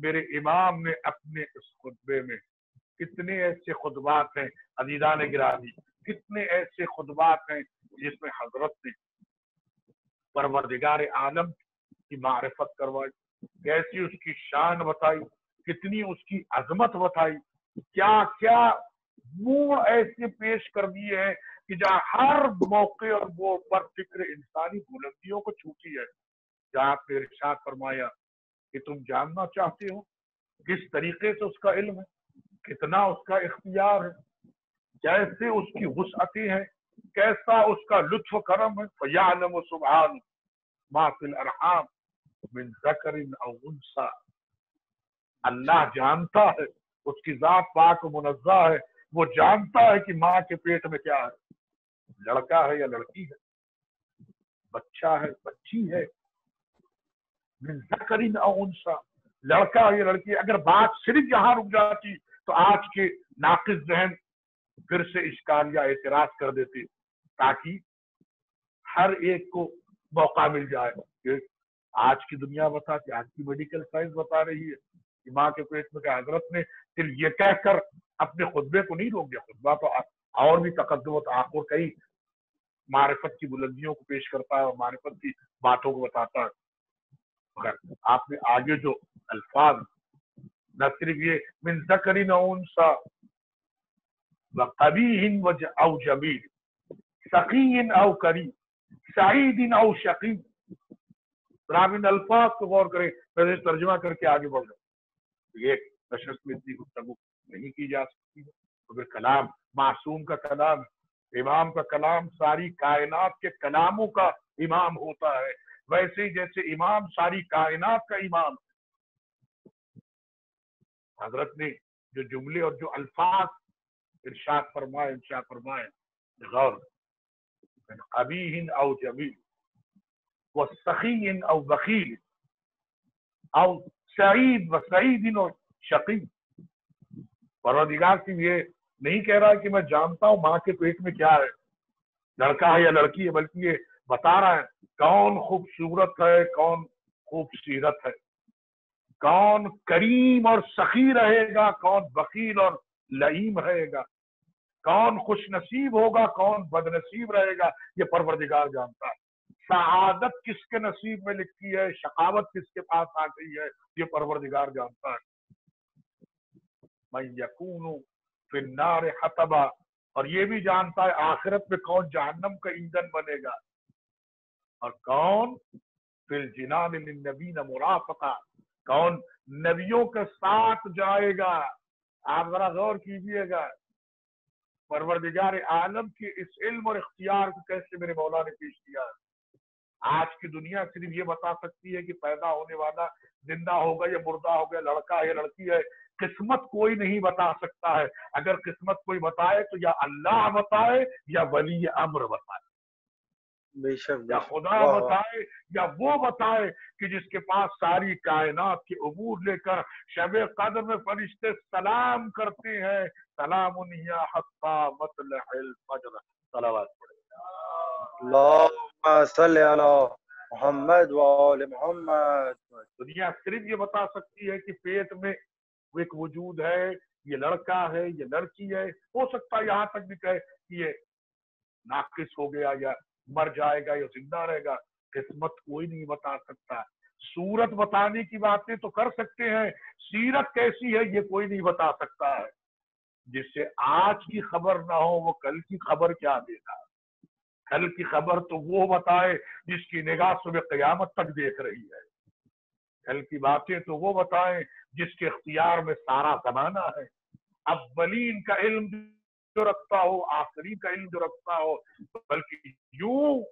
मेरे इमाम ने अपने इस खुतबे में, कितने ऐसे खुतबात हैं अजीज़ान गिरामी, कितने ऐसे खुतबात हैं जिसमें हजरत ने परवरदिगार आलम की मारिफत करवाई, कैसी उसकी शान बताई, कितनी उसकी अजमत बताई, क्या क्या मोड़ ऐसे पेश कर दिए हैं कि जहाँ हर मौके और वो पर फिक्र इंसानी बुलंदियों को छूती है। जहाँ आपने इरशाद फरमाया कि तुम जानना चाहते हो किस तरीके से उसका इल्म है, कितना उसका इख्तियार है, कैसे उसकी वुसअतें हैं, कैसा उसका लुत्फ करम है, फ़यअलमु सुब्हान मा फ़िल अरहाम मिन ज़करिन अव उन्सा। अल्लाह जानता है, उसकी जात पाक मुनज़्ज़ा है, वो जानता है कि माँ के पेट में क्या है, लड़का है या लड़की है, बच्चा है बच्ची है, मिन ज़करिन अव उन्सा, लड़का है या लड़की है। अगर बात सिर्फ यहाँ रुक जाती तो आज के नाकिस जहन फिर से इश्काल या एतराज कर देते, ताकि हर एक को मौका मिल जाए। आज की दुनिया बताती, आज की मेडिकल साइंस बता रही है कि माँ के पेट में क्या, हजरत ने सिर्फ ये कहकर अपने खुतबे को नहीं रोक दिया, खुतबा तो और भी तकद्दुम और कई मारिफत की बुलंदियों को पेश करता है और मारिफत की बातों को बताता है। मगर आपने आगे जो अल्फाज, न सिर्फ ये मिन ज़करिन अव उन्सा, कबीहिन व औ जमील, सकीन औ करीम, सईदिन औ शकीम, ग्रामीण अल्फाज को गौर करें, पहले तर्जुमा करके आगे बढ़ रहे। ये नशस्त में इतनी गुफ्तगू नहीं की जा सकती है। तो कलाम, मासूम का कलाम, इमाम का कलाम सारी कायनात के कलामों का इमाम होता है, वैसे ही जैसे इमाम सारी कायनात का इमाम। हजरत ने जो जुमले और जो अल्फाज इरशाद फरमाए इरशाद फरमाए गौर अभी हिन औ जमील व सखीन औ बखील औ सईद व सईदिन और शकी। परवरदिगार सिंह ये नहीं कह रहा है कि मैं जानता हूँ माँ के पेट में क्या है, लड़का है या लड़की है, बल्कि ये बता रहा है कौन खूबसूरत है, कौन खूबसीरत है, कौन करीम और सखी रहेगा, कौन बकील और लईम रहेगा, कौन खुशनसीब होगा, कौन बदनसीब रहेगा, ये परवरदिगार जानता है। सआदत किसके नसीब में लिखी है, शकावत किसके पास आ गई है, ये परवरदिगार जानता है। मैं यकूनू फिन्नार हतबा, और ये भी जानता है आखिरत में कौन जहन्नम का ईंधन बनेगा और कौन फिल जिनान लिन्नबीन मुराफका, कौन नबियों के साथ जाएगा। आप जरा गौर कीजिएगा परवरदिगार आलम के इस इल्म और इख्तियार को कैसे मेरे मौला ने पेश किया। आज की दुनिया सिर्फ ये बता सकती है कि पैदा होने वाला जिंदा होगा या मुर्दा होगा, लड़का है या लड़की है, किस्मत कोई नहीं बता सकता है। अगर किस्मत कोई बताए तो या अल्लाह बताए या वली अम्र बताए, बेशक या खुदा बताए या वो बताए कि जिसके पास सारी कायनात के उमूर लेकर शबे कदर में फरिश्ते सलाम करते हैं। सलाम या हत्ता मतलहिल फज्र, सलावत पढ़ें। दुनिया सिर्फ ये बता सकती है कि पेट में एक वजूद है, ये लड़का है ये लड़की है, हो सकता है यहाँ तक भी कहे कि ये नाकिस हो गया या मर जाएगा या जिंदा रहेगा, किस्मत कोई नहीं बता सकता। सूरत बताने की बातें तो कर सकते हैं, सीरत कैसी है ये कोई नहीं बता सकता है। जिससे आज की खबर ना हो वो कल की खबर क्या देगा, कल की खबर तो वो बताए जिसकी निगाह सुबह क़यामत तक देख रही है, कल की बातें तो वो बताए जिसके इख्तियार में सारा जमाना है। अव्वलीन का इल्म जो रखता हो, आखिरी का इल्म जो रखता हो, बल्कि यूं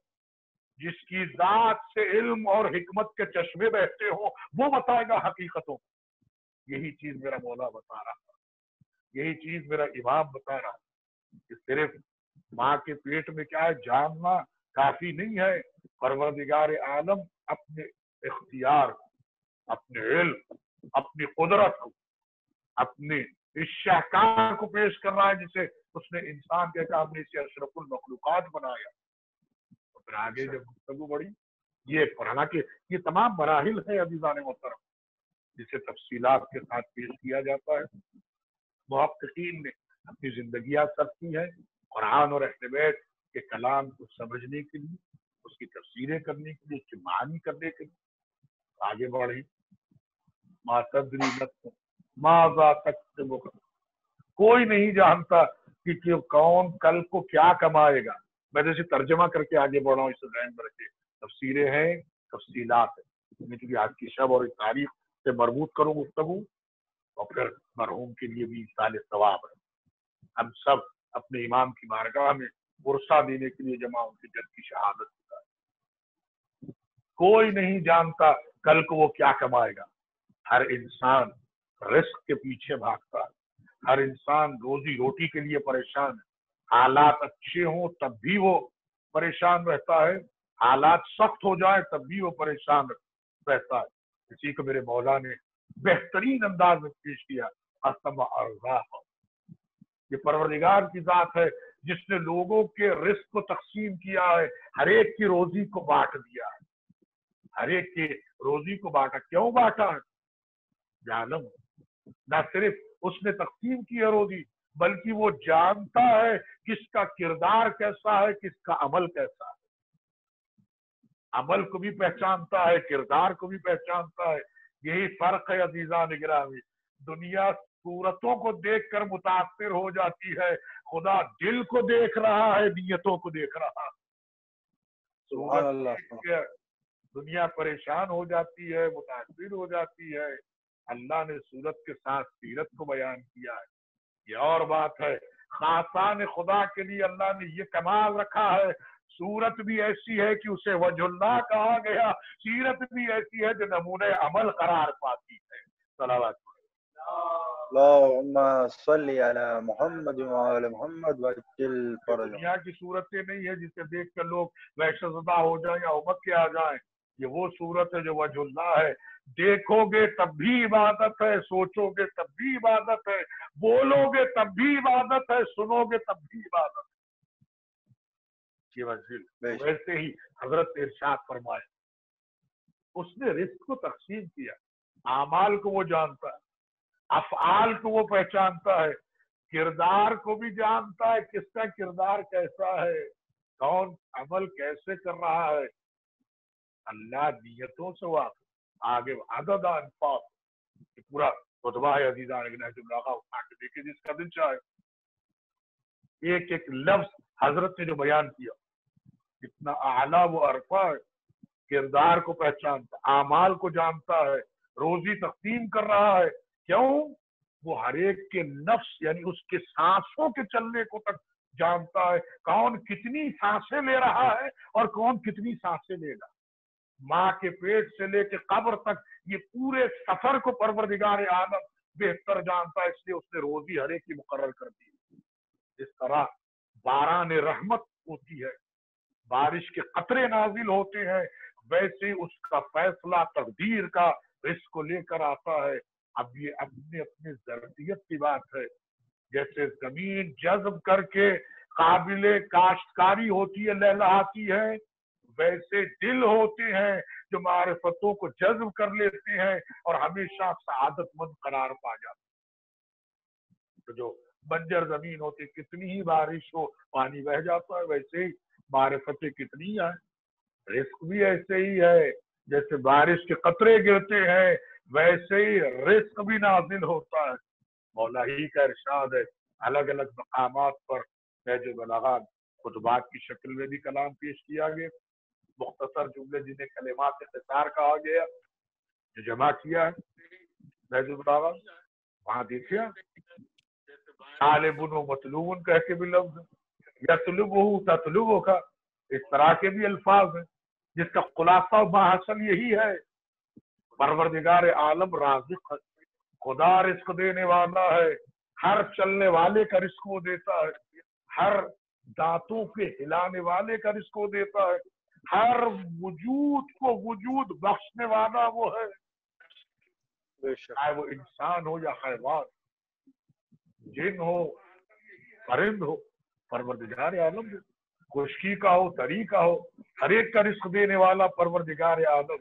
जिसकी जात से इल्म और हिकमत के चश्मे बहते हो वो बताएगा हकीकतों। यही चीज मेरा मौला बता रहा था, यही चीज मेरा इमाम बता रहा था कि सिर्फ माँ के पेट में क्या है जानना काफी नहीं है। परवरदिगार आलम अपने इख्तियार, अपने इल्म, अपनी कुदरत को, अपने इस शाहकार को पेश कर रहा है जिसे उसने इंसान कहकर हमने इसे अशरफुल मखलूकात बनाया। तो फिर आगे जब गुफ्तगू बढ़ी ये पढ़ना के ये तमाम मराहिल है अज़ीज़ान मोहतरम जिसे तफसीलात के साथ पेश किया जाता है। मुहक़्क़िक़ीन ने अपनी जिंदगियां सर्फ की है कुरान और अहले बैत के कलाम को समझने के लिए, उसकी तफसीरें करने के लिए, उसकी मानी करने के लिए। आगे बढ़े मा तदरी नफ्स माज़ा तक्तुब, कोई नहीं जानता कि कौन कल को क्या कमाएगा। मैं जैसे तर्जमा करके आगे बढ़ रहा हूँ, इस लाइन पर तफसीरें हैं, तफसीलात है, क्योंकि आज की शब और तारीख से मरबूत करूँ गुफ्तगू, और फिर मरहूम के लिए भी साल सवाब है। हम सब अपने इमाम की बारगाह में वर्षा देने के लिए जमा, उनके जद की शहादत होता है। कोई नहीं जानता कल को वो क्या कमाएगा। हर इंसान रिस्क के पीछे भागता है, हर इंसान रोजी रोटी के लिए परेशान है। हालात अच्छे हों तब भी वो परेशान रहता है, हालात सख्त हो जाए तब भी वो परेशान रहता है। इसी को मेरे मौला ने बेहतरीन अंदाज में पेश किया। ये परवरदिगार की जात है जिसने लोगों के रिस्क को तकसीम किया है, हर एक की रोजी को बांट दिया है, हर एक की रोजी को बांटा। क्यों बांटा है? जालम ना सिर्फ उसने तकसीम की है रोजी, बल्कि वो जानता है किसका किरदार कैसा है, किसका अमल कैसा है। अमल को भी पहचानता है, किरदार को भी पहचानता है। यही फर्क है अजीजान गिरामी। दुनिया सूरतों को देखकर मुतासिर हो जाती है, खुदा दिल को देख रहा है, नीयतों को देख रहा है। सूरत दुनिया परेशान हो जाती है, मुतासिर हो जाती है, अल्लाह ने सूरत के साथ सीरत को बयान किया है, ये और बात है। खासान खुदा के लिए अल्लाह ने ये कमाल रखा है, सूरत भी ऐसी है कि उसे वजुल्लाह कहा गया, सीरत भी ऐसी है जो नमूने अमल करार पाती है। सलावत दुनिया की सूरतें नहीं है जिसे देख कर लोग वहशतज़दा हो जाए या उमक के आ जाए, ये वो सूरत है जो वजुल्ला है। देखोगे तब भी इबादत है, सोचोगे तब भी इबादत है, बोलोगे तब भी इबादत है, सुनोगे तब भी इबादत है। वजील वैसे ही हजरत इरशाद फरमाए, उसने रिस्क को तकसीम किया, आमाल को वो जानता है, अफआल को वो पहचानता है, किरदार को भी जानता है, किसका किरदार कैसा है, कौन अमल कैसे कर रहा है। अल्लाह नियतों से वाक़िफ़, आगे अदद अनफ़ास पूरा खुतबा है। अज़ीज़ान उठा के देखे जिसका दिल चाहे, एक एक लफ्ज हजरत ने जो बयान किया कितना आला वो अरफा है। किरदार को पहचानता, आमाल को जानता है, रोजी तकसीम कर रहा है। क्यों? वो हर एक के नफ्स यानी उसके सांसों के चलने को तक जानता है, कौन कितनी सांसें ले रहा है और कौन कितनी सांसें लेगा। माँ के पेट से लेके कब्र तक ये पूरे सफर को परवरदिगार आलम बेहतर जानता है, इसलिए उसने रोजी हर एक की मुकर्रर कर दी। इस तरह बारान रहमत होती है, बारिश के कतरे नाजिल होते हैं, वैसे उसका फैसला तकदीर का रिस्क को लेकर आता है। अब ये अपने अपने जरूरियत की बात है। जैसे जमीन जज्ब करके काबिले काश्तकारी होती है, लहलहाती है, वैसे दिल होते हैं जो मारिफतों को जज्ब कर लेते हैं और हमेशा सआदतमंद करार पा जाते हैं। तो जो बंजर जमीन होती, कितनी ही बारिश हो पानी बह जाता है, वैसे ही मारिफतें कितनी है। रिस्क भी ऐसे ही है, जैसे बारिश के कतरे गिरते हैं वैसे ही रिस्क भी नाजिल होता है। मौला ही का इरशाद है, अलग अलग मकामात पर नहज बलागत खुतबात की शक्ल में भी कलाम पेश किया गया। मुख्तसर जुमले जिन्हें कलिमात इख्तिसार कहा गया, जो जमा किया है नहज बलागत, वहाँ देखिए तालिबुन व मतलूबुन कह के भी लफ्ज है, यतलुबहु ततलुबहु का इस तरह के भी अल्फाज हैं, जिसका खुलासा बाहसल यही है, परवरदिगार आलम राज़िक़ खुदा रिस्क देने वाला है। हर चलने वाले का रिस्क वो देता है, हर दांतों के हिलाने वाले का रिस्क वो देता है, हर वजूद को वजूद बख्शने वाला वो है, चाहे वो इंसान हो या हैवान, जिन हो, परिंद हो, परवरदिगार आलम है। खुशकी का हो, तरी का हो, हर एक का रिस्क देने वाला परवरदिगार आलम।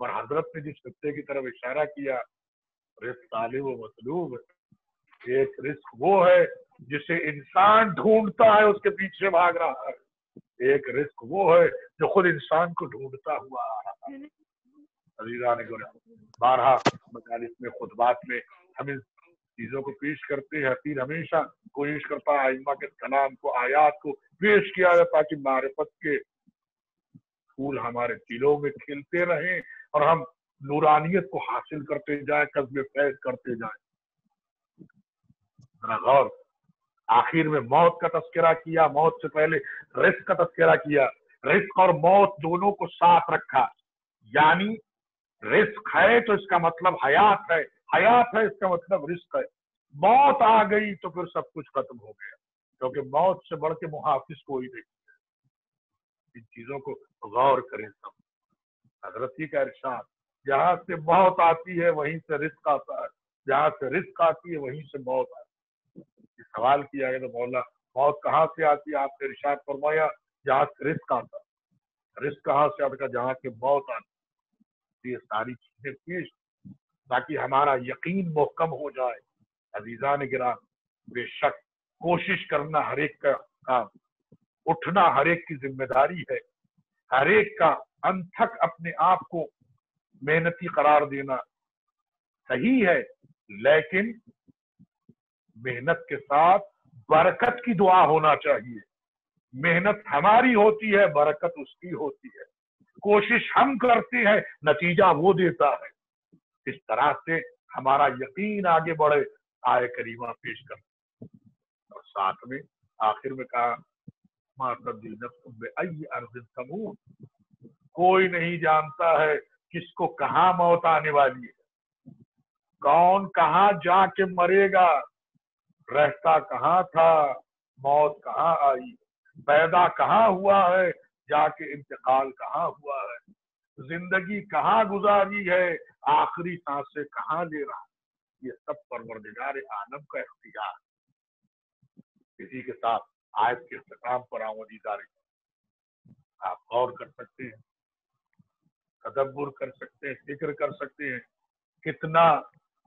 और हजरत ने जिस खत्ते की तरफ इशारा किया, रिस्क तालिब व मतलूब, एक रिस्क वो है जिसे इंसान ढूंढता है उसके पीछे भाग रहा है, एक रिस्क वो है जो खुद इंसान को ढूंढता हुआ आ रहा है। अजीजा ने बारहा मजालिस में खुतबात में हम इन चीजों को पेश करते हैं। तीन हमेशा कोशिश करता है आइमा के कलाम को, आयात को पेश किया जाए ताकि मारिफत के फूल हमारे दिलों में खिलते रहें और हम नूरानियत को हासिल करते जाए, कस्बे फैज करते जाए। और आखिर में मौत का तस्करा किया, मौत से पहले रिस्क का तस्करा किया, रिस्क और मौत दोनों को साथ रखा। यानी रिस्क है तो इसका मतलब हयात है, हयात है इसका मतलब रिस्क है। मौत आ गई तो फिर सब कुछ खत्म हो गया, क्योंकि मौत से बढ़ के मुहाफिज कोई नहीं। इन चीजों को गौर करें सब। हजरत का इरशाद, जहाँ से मौत आती है वहीं से रिस्क आता है, जहाँ से रिस्क आती है वहीं से मौत आती है। सवाल किया गया तो मौला मौत कहाँ से आती है? आपने इरशाद फरमाया जहाँ से रिस्क आता है। रिस्क कहाँ से आता है? जहाँ से मौत आती। ये सारी चीजें पेश ताकि हमारा यकीन मोहकम हो जाए। अजीज़ान गिराम, बेशक कोशिश करना हर एक का काम, उठना हर एक की जिम्मेदारी है, हर एक का अनथक अपने आप को मेहनती करार देना सही है, लेकिन मेहनत के साथ बरकत की दुआ होना चाहिए। मेहनत हमारी होती है, बरकत उसकी होती है। कोशिश हम करते हैं, नतीजा वो देता है। इस तरह से हमारा यकीन आगे बढ़े, आय करीमा पेश कर। और साथ में आखिर में कहा कोई नहीं जानता है किसको कहाँ मौत आने वाली है, कौन कहाँ जाके मरेगा, रहता कहाँ था, मौत कहाँ आई, पैदा कहाँ हुआ है, जाके इंतकाल कहाँ हुआ है, जिंदगी कहाँ गुजारी है, आखिरी सांसें कहाँ ले रहा है। ये सब परवरदिगार आलम का इख्तियार। इसी के साथ आयत के इख्तिताम पर आमदीदारे आप गौर कर सकते हैं, तदब्बुर कर सकते हैं, फिक्र कर सकते हैं। कितना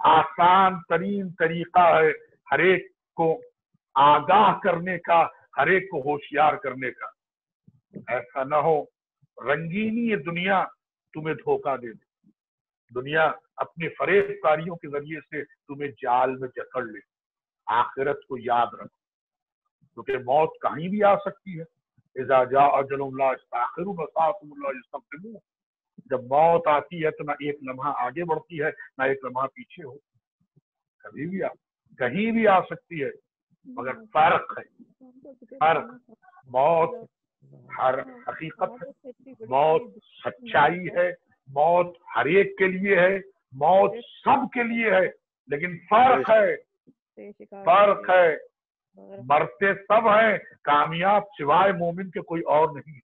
आसान तरीन तरीका है हर एक को आगाह करने का, हर एक को होशियार करने का। ऐसा ना हो रंगीनी ये दुनिया तुम्हें धोखा दे दे, दुनिया अपने फरेब कारियों के जरिए से तुम्हें जाल में जकड़ ले। आखिरत को याद रखो, क्योंकि मौत कहीं भी आ सकती है। इज़ा जा अजलुल्लाह इस्ताखिरुहुल्लाह यस्तक़दिमुह, जब मौत आती है तो ना एक लम्हा आगे बढ़ती है ना एक लम्हा पीछे हो, कभी भी आ कहीं भी आ सकती है। मगर फर्क है, फर्क मौत हर हकीकत है, मौत सच्चाई है, मौत हर एक के लिए है, मौत सब के लिए है। लेकिन फर्क है, फर्क है मरते सब हैं, कामयाब सिवाय मोमिन के कोई और नहीं है।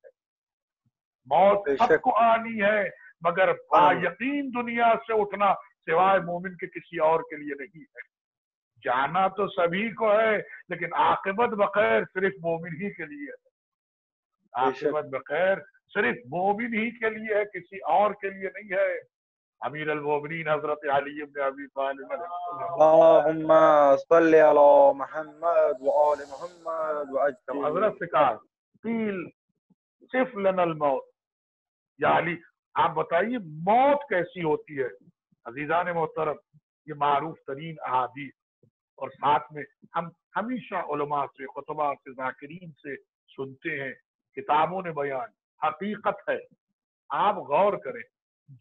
मौत सबको आनी है, मगर बायकीन दुनिया से उठना सिवाय मोमिन के किसी और के लिए नहीं है। जाना तो सभी को है, लेकिन आकिबत बगैर सिर्फ मोमिन ही के लिए है। आकिबत बगैर सिर्फ मोमिन ही के लिए है, किसी और के लिए नहीं है। अमीर अल मोमिनीन हजरत अली इब्न अबी तालिब अल्लाहुम्मा सल्ली अला मुहम्मद व आल मुहम्मद व अजल हजरत से कहा क़ील सिर्फ लनल मौत या अली, आप बताइए मौत कैसी होती है। अजीजान मोहतरम, ये मारूफ तरीन अहादीस और साथ में हम हमेशा उलमा से, खुतबा से, जाकिरीन से सुनते हैं, किताबों ने बयान, हकीकत है। आप गौर करें,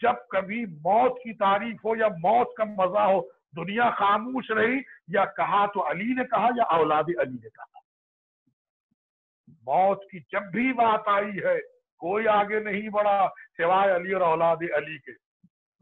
जब कभी मौत की तारीफ हो या मौत का मजा हो, दुनिया खामोश रही, या कहा तो अली ने कहा या औलाद अली ने कहा। मौत की जब भी बात आई है, कोई आगे नहीं बढ़ा सिवाय अली और औलाद अली के।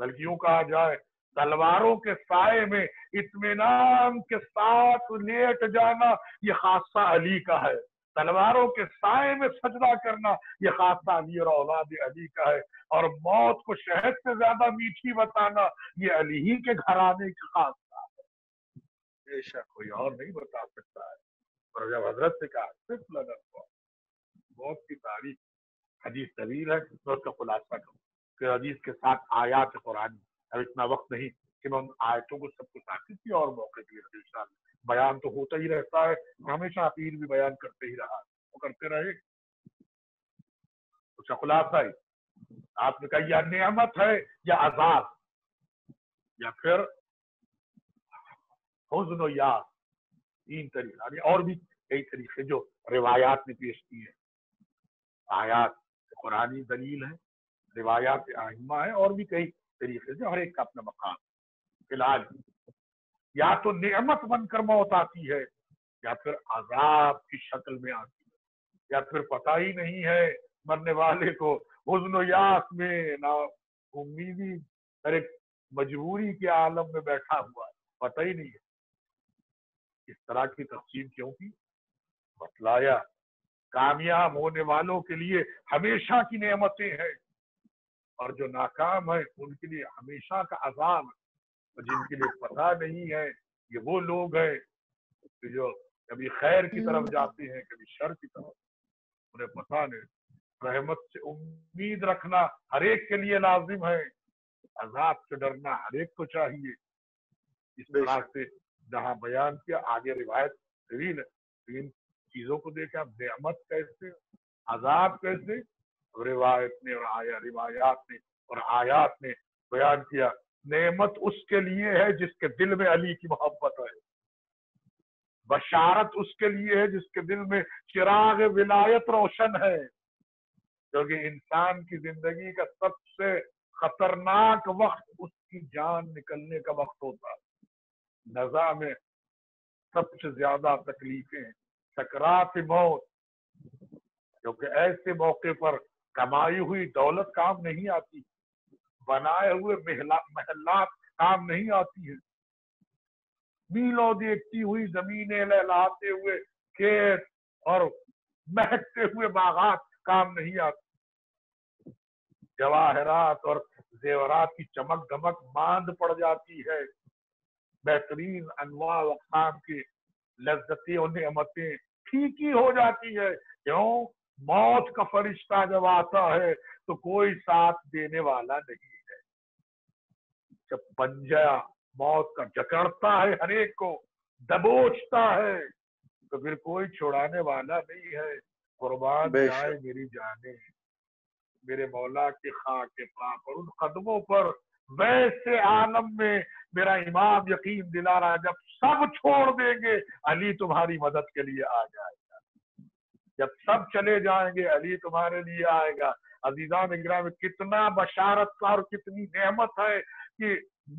बल्कि यूं कहा जाए, तलवारों के साए में इत्मीनान के साथ लेट जाना ये खासा अली का है, तलवारों के साए में सजदा करना ये खासा अली और औलाद अली का है, और मौत को शहद से ज्यादा मीठी बताना ये अली ही के घराने का खासा है। बेशक कोई और नहीं बता सकता है। और जब हजरत से कहा सिर्फ लगन मौत की तारीख, हदीस तवील है तो उसका खुलासा करूँ कि हदीस के साथ आयात कुरानी। अब इतना वक्त नहीं कि मैं उन आयतों को सबको साथ किसी और मौके के लिए बयान तो होता ही रहता है, हमेशा अपील भी बयान करते ही रहा वो करते रहे। उसका खुलासा ही आपने कहा या नियामत है या आजाद या फिर हुज़्न याद, तीन तरीके और भी कई तरीके जो रिवायात में पेश की है। आयात कुरानी दलील है, रिवायात आइमा है, और भी कई तरीके जो हर एक का अपना मकाम। फिलहाल या तो नेमत बनकर मौत आती है या फिर अजाब की शक्ल में आती है, या फिर पता ही नहीं है मरने वाले को, हुज़्न यास में ना उम्मीदी हर एक मजबूरी के आलम में बैठा हुआ है, पता ही नहीं है। इस तरह की तकसीम क्यों की? बतलाया कामयाब होने वालों के लिए हमेशा की नेमतें हैं, और जो नाकाम है उनके लिए हमेशा का अजाब, और जिनके लिए पता नहीं है ये वो लोग हैं जो कभी खैर की तरफ जाते हैं कभी शर की तरफ, उन्हें पता नहीं। रहमत से उम्मीद रखना हर एक के लिए लाजिम है, अजाब से डरना हर एक को चाहिए। इस तरह से जहाँ बयान किया, आगे रिवायत तवील है, इन चीजों को देखें आप, नेमत कैसे, अजाब कैसे, रिवायत ने और आया रिवायात ने और आयात ने बयान किया। नेमत उसके लिए है जिसके दिल में अली की मोहब्बत है, बशारत उसके लिए है जिसके दिल में चिराग विलायत रोशन है, क्योंकि इंसान की जिंदगी का सबसे खतरनाक वक्त उसकी जान निकलने का वक्त होता। नज़ा में सबसे ज्यादा तकलीफें सकरात मौत, क्योंकि ऐसे मौके पर कमाई हुई दौलत काम नहीं आती, बनाए हुए महलात काम नहीं आती है, मीलों देखती हुई जमीनें लहलाते हुए खेत और महकते हुए बागात काम नहीं आती। जवाहरात और जेवरात की चमक दमक मांद पड़ जाती है। बेहतरीन अनवा वक़्ताम की लज्जतें और नेमतें फीकी हो जाती है। क्यों? मौत का फरिश्ता जब आता है तो कोई साथ देने वाला नहीं है। जब पंजा मौत का जकड़ता है, हरेक को दबोचता है, तो फिर कोई छुड़ाने वाला नहीं है। कुर्बान जाए मेरी जाने मेरे मौला के खाक के पाक, और उन कदमों पर वैसे आलम में मेरा इमाम यकीन दिला रहा, जब सब छोड़ देंगे अली तुम्हारी मदद के लिए आ जाएगा, जब सब चले जाएंगे अली तुम्हारे लिए आएगा। अजीजान इकराम, कितना बशारत का और कितनी नेमत है कि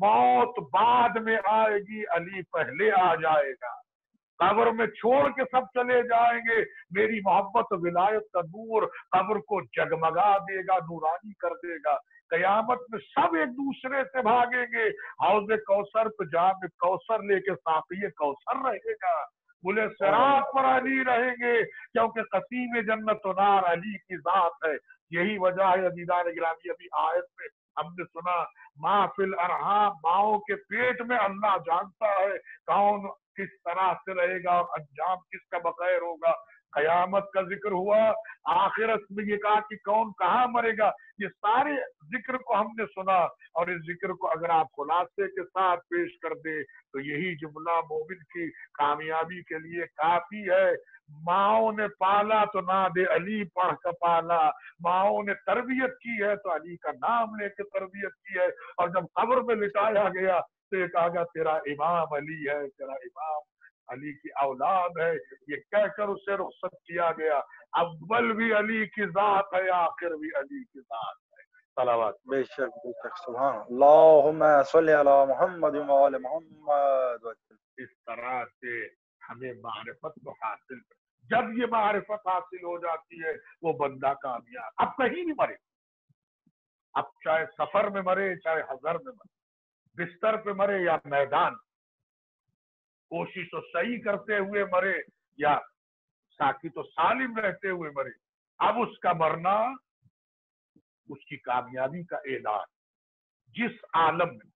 मौत बाद में आएगी, अली पहले आ जाएगा। कब्र में छोड़ के सब चले जाएंगे, मेरी मोहब्बत विलायत का नूर कब्र को जगमगा देगा, नूरानी कर देगा। कयामत में सब एक दूसरे से भागेंगे, हौज कौसर पे जाम कौसर लेके साफी कौसर रहेगा, बुले सिरात पर अली रहेंगे, क्योंकि कसीम जन्नत नार अली की जात है। यही वजह है अजीज़ान गिरामी, अभी आयत में हमने सुना माफिल अरहाम, माओ के पेट में अल्लाह जानता है कौन किस तरह से रहेगा और अंजाम किसका बखैर होगा। कयामत का जिक्र हुआ, आखिरत में ये कहा कि कौन कहाँ मरेगा, ये सारे जिक्र को हमने सुना। और इस जिक्र को अगर आप खुलासे के साथ पेश कर दे तो यही जुमला मोमिन की कामयाबी के लिए काफी है। माओ ने पाला तो ना दे अली पढ़ कर पाला, माओ ने तरबियत की है तो अली का नाम लेके तरबियत की है। और जब कब्र में लिटाया गया तो ये कहा गया तेरा इमाम अली है, तेरा इमाम अली की औलाद है, ये कहकर उसे रुखसत किया गया। अव्वल भी अली की जात है, आखिर भी अली की जात है। सलावत बेशक बेशक, सुभान अल्लाहुम्मा सल्ली अला मुहम्मद व आले मुहम्मद। इस तरह से हमें मारिफत को हासिल, जब ये मारिफत हासिल हो जाती है वो बंदा कामयाब। अब कहीं भी मरे, अब चाहे सफर में मरे, चाहे हजर में मरे, बिस्तर पे मरे या मैदान, कोशिश तो सही करते हुए मरे या साकी तो सालिम रहते हुए मरे, अब उसका मरना उसकी कामयाबी का ऐलान। जिस आलम में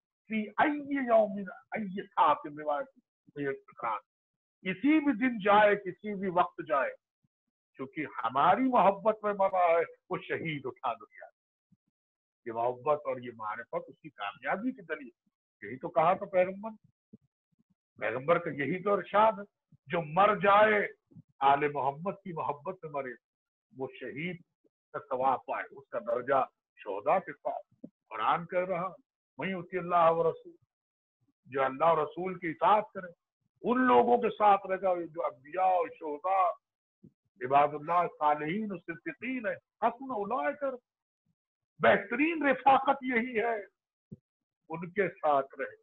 किसी भी दिन जाए, किसी भी वक्त जाए, क्योंकि हमारी मोहब्बत में मरा है वो शहीद उठा दिया। ये मोहब्बत और ये मारिफत उसकी कामयाबी की दलील। यही तो कहा था पैगम्बर, पैगम्बर का यही तो इरशाद है, जो मर जाए आले मोहम्मद की मोहब्बत में मरे वो शहीद का सवाब पाए, उसका दर्जा शोहदा के साथ। कुरान कह रहा वहीं उसी अल्लाह और रसूल, जो अल्लाह और रसूल की इताअत करे, उन लोगों के साथ रहेगा जो अम्बिया और शोहदा इबादुल्लाह सालिहीन और सिद्दीकीन है, हस्न उलाए कर। बेहतरीन रिफाकत यही है, उनके साथ रहे।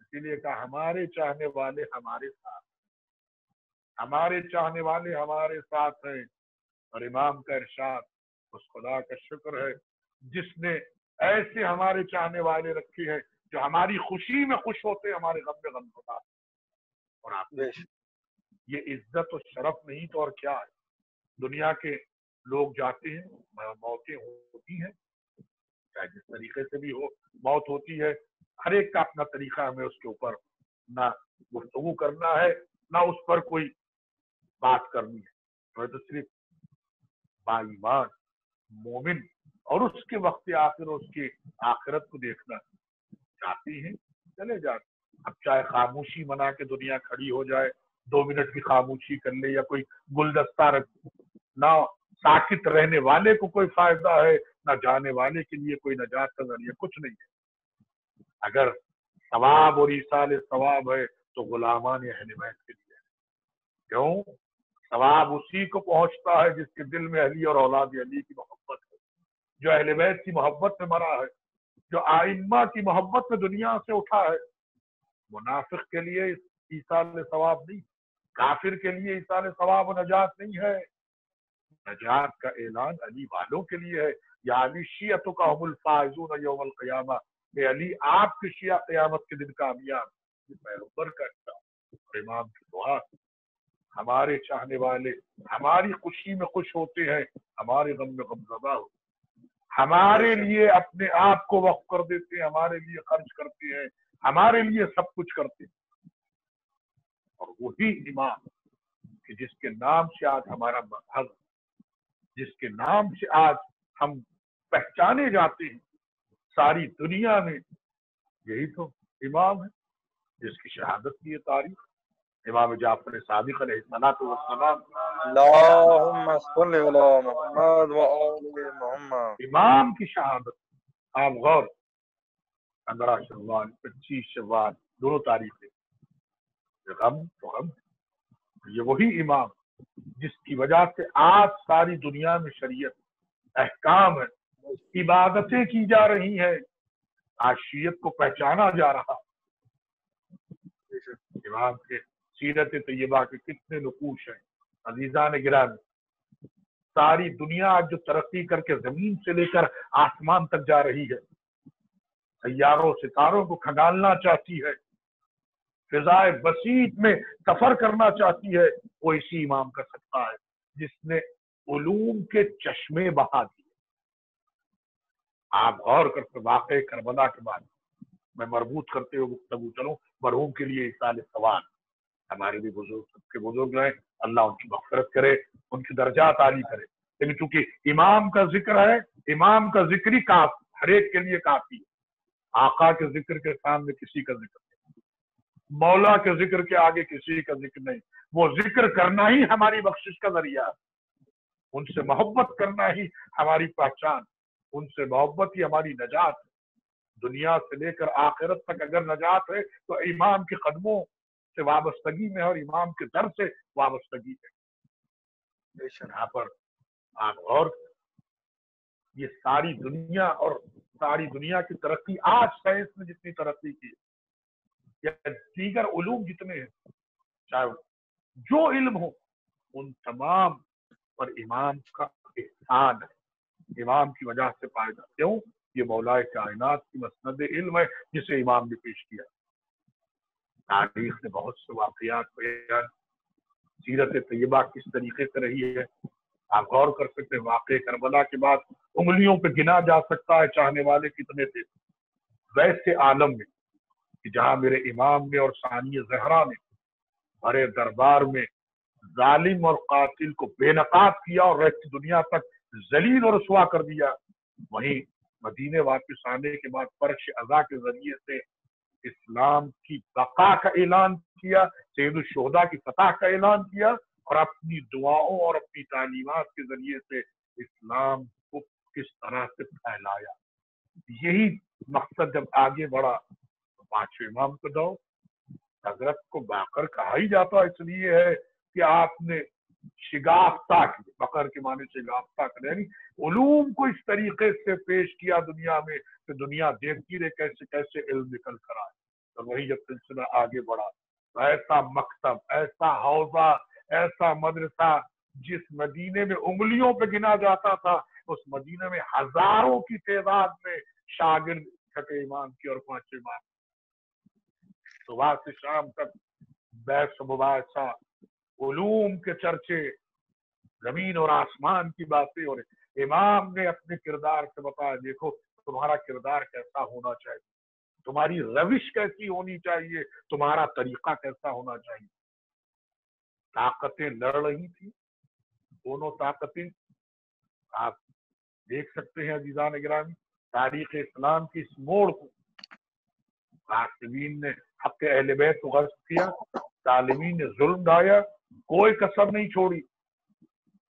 इसीलिए कहा हमारे चाहने वाले हमारे साथ, हमारे चाहने वाले हमारे साथ हैं। और इमाम का इरशाद, उस खुदा का शुक्र है जिसने ऐसे हमारे चाहने वाले रखे हैं जो हमारी खुशी में खुश होते, हमारे गम में गम होता। और आपने ये इज्जत और शरफ नहीं तो और क्या है। दुनिया के लोग जाते हैं, मौतें होती हैं, चाहे जिस तरीके से भी हो मौत होती है, हर एक का अपना तरीका, हमें उसके ऊपर ना गुफ्तगू करना है ना उस पर कोई बात करनी है। मैं तो सिर्फ बाईमान मोमिन और उसके वक्त आखिर उसकी आखिरत को देखना चाहती है। चले जाते, अब चाहे खामोशी मना के दुनिया खड़ी हो जाए, दो मिनट की खामोशी कर ले या कोई गुलदस्ता रख, ना साकित रहने वाले को कोई फायदा है ना जाने वाले के लिए कोई नजात का जरिया, कुछ नहीं है। अगर सवाब और ईसाल सवाब है तो गुलामान या अहलबैत के लिए। क्यों? सवाब उसी को पहुंचता है जिसके दिल में अली और औलाद अली की मोहब्बत है, जो अहलबैत की मोहब्बत में मरा है। जो आइम्मा की मोहब्बत में दुनिया से उठा है, मुनाफिक के लिए ईसाल सवाब नहीं, काफिर के लिए ईसाल सवाब और नजात नहीं है। नजात का ऐलान अली वालों के लिए है। या अली शियतों का हुमुल फाइजून यौमल क़यामा, ये अली आपकी शिया क़यामत के दिन कामयाब, पैगंबर का और इमाम की दुआ। हमारे चाहने वाले हमारी खुशी में खुश होते हैं, हमारे गम में गमजदा हो, हमारे लिए अपने आप को वक्फ कर देते हैं, हमारे लिए खर्च करते हैं, हमारे लिए सब कुछ करते हैं। और वही इमाम कि जिसके नाम से आज हमारा मजहब, जिसके नाम से आज हम पहचाने जाते हैं सारी दुनिया में, यही तो इमाम है जिसकी शहादत की है तारीख। इमाम जाफर सादिक अलैहिस्सलाम, अल्लाहुम्मा सल्ली अला मुहम्मद व आलि मुहम्मद, इमाम की शहादत। आप गौर, पंद्रह शव्वाल, पच्चीस शव्वाल, दोनों तारीखें गम तो गम। ये वही इमाम जिसकी वजह से आज सारी दुनिया में शरीयत अहकाम है, इबादतें की जा रही है, आज शीयत को पहचाना जा रहा। इमाम के सीरत तैयबा के कितने नकूश हैं। अजीजान गिरामी, सारी दुनिया आज जो तरक्की करके जमीन से लेकर आसमान तक जा रही है, सैयारों सितारों को खंगालना चाहती है, फिजाए बसीत में सफर करना चाहती है, वो इसी इमाम का सदका है जिसने उलूम के चश्मे बहा दिए। आप गौर करते, वाक़े करबला के बाद मैं मरबूत करते हुए गुफ्तगू चलूँ, मरहूम के लिए इसाले सवाल। हमारे भी बुजुर्ग, सबके बुजुर्ग रहे, अल्लाह उनकी मग़फ़िरत करे, उनकी दर्जात आली करे। लेकिन चूंकि इमाम का जिक्र है, इमाम का जिक्र ही काफ हर एक के लिए काफी है। आका के जिक्र के सामने किसी का जिक्र नहीं, मौला के जिक्र के आगे किसी का जिक्र नहीं। वो जिक्र करना ही हमारी बख्शिश का जरिया है, उनसे मोहब्बत करना ही हमारी पहचान, उनसे मोहब्बत ही हमारी नजात। दुनिया से लेकर आखिरत तक अगर नजात है तो इमाम के कदमों से वाबस्तगी में और इमाम के दर से वाबस्तगी में। यहाँ पर आप और ये सारी दुनिया और सारी दुनिया की तरक्की, आज साइंस ने जितनी तरक्की की या दीगर उलूम जितने हैं, चाहे जो इल्म हो, उन तमाम पर इमाम का एहसान है, इमाम की वजह से पाया जाता। क्यों? ये मौलाए कायनात की मसनद इल्म है जिसे इमाम ने पेश किया। तारीख ने बहुत से वाकयात बयान, सीरत तैयबा किस तरीके से रही है। आप गौर कर सकते हैं, वाकये करबला के बाद उंगलियों पर गिना जा सकता है चाहने वाले कितने थे वैसे आलम में कि जहाँ मेरे इमाम ने और सानिया जहरा ने बड़े दरबार में जालिम और कातिल को बेनकाब किया और रहती दुनिया तक जलील और रुसवा कर दिया। वहीं मदीने वापस आने के बाद फर्श अज़ा के जरिए से इस्लाम की बका का ऐलान किया, सैयद शोहदा की फतह का ऐलान किया और अपनी दुआओं और अपनी तालीमात के जरिए से इस्लाम को किस तरह से फैलाया। यही मकसद जब आगे बढ़ा तो पांचवें इमाम को दो। हजरत को बाक़र कहा ही जाता इसलिए है कि आपने शिगाफ्ता की, बकर के माने शिगाफ्ता कर, यानी उलूम को इस तरीके से पेश किया दुनिया में कि दुनिया देखती रहे कैसे कैसे इल्म निकल कर आए। और तो वही जब सिलसिला आगे बढ़ा तो ऐसा मकतब, ऐसा हौजा, ऐसा मदरसा जिस मदीने में उंगलियों पे गिना जाता था, उस मदीने में हजारों की तादाद में शागिर्द छठे इमाम की और पांचवें इमाम की। सुबह से शाम तक बैस मुबासा, उलूम के चर्चे, जमीन और आसमान की बातें, और इमाम ने अपने किरदार से बताया, देखो तुम्हारा किरदार कैसा होना चाहिए, तुम्हारी रविश कैसी होनी चाहिए, तुम्हारा तरीका कैसा होना चाहिए। ताकतें लड़ रही थी, दोनों ताकतें। आप देख सकते हैं अजीजान गिरामी, तारीख इस्लाम की इस मोड़ को कासिमीन ने हक अहले बैत को गर्ज किया, तालिमीन ने जुल्म ढाया, कोई कसर नहीं छोड़ी,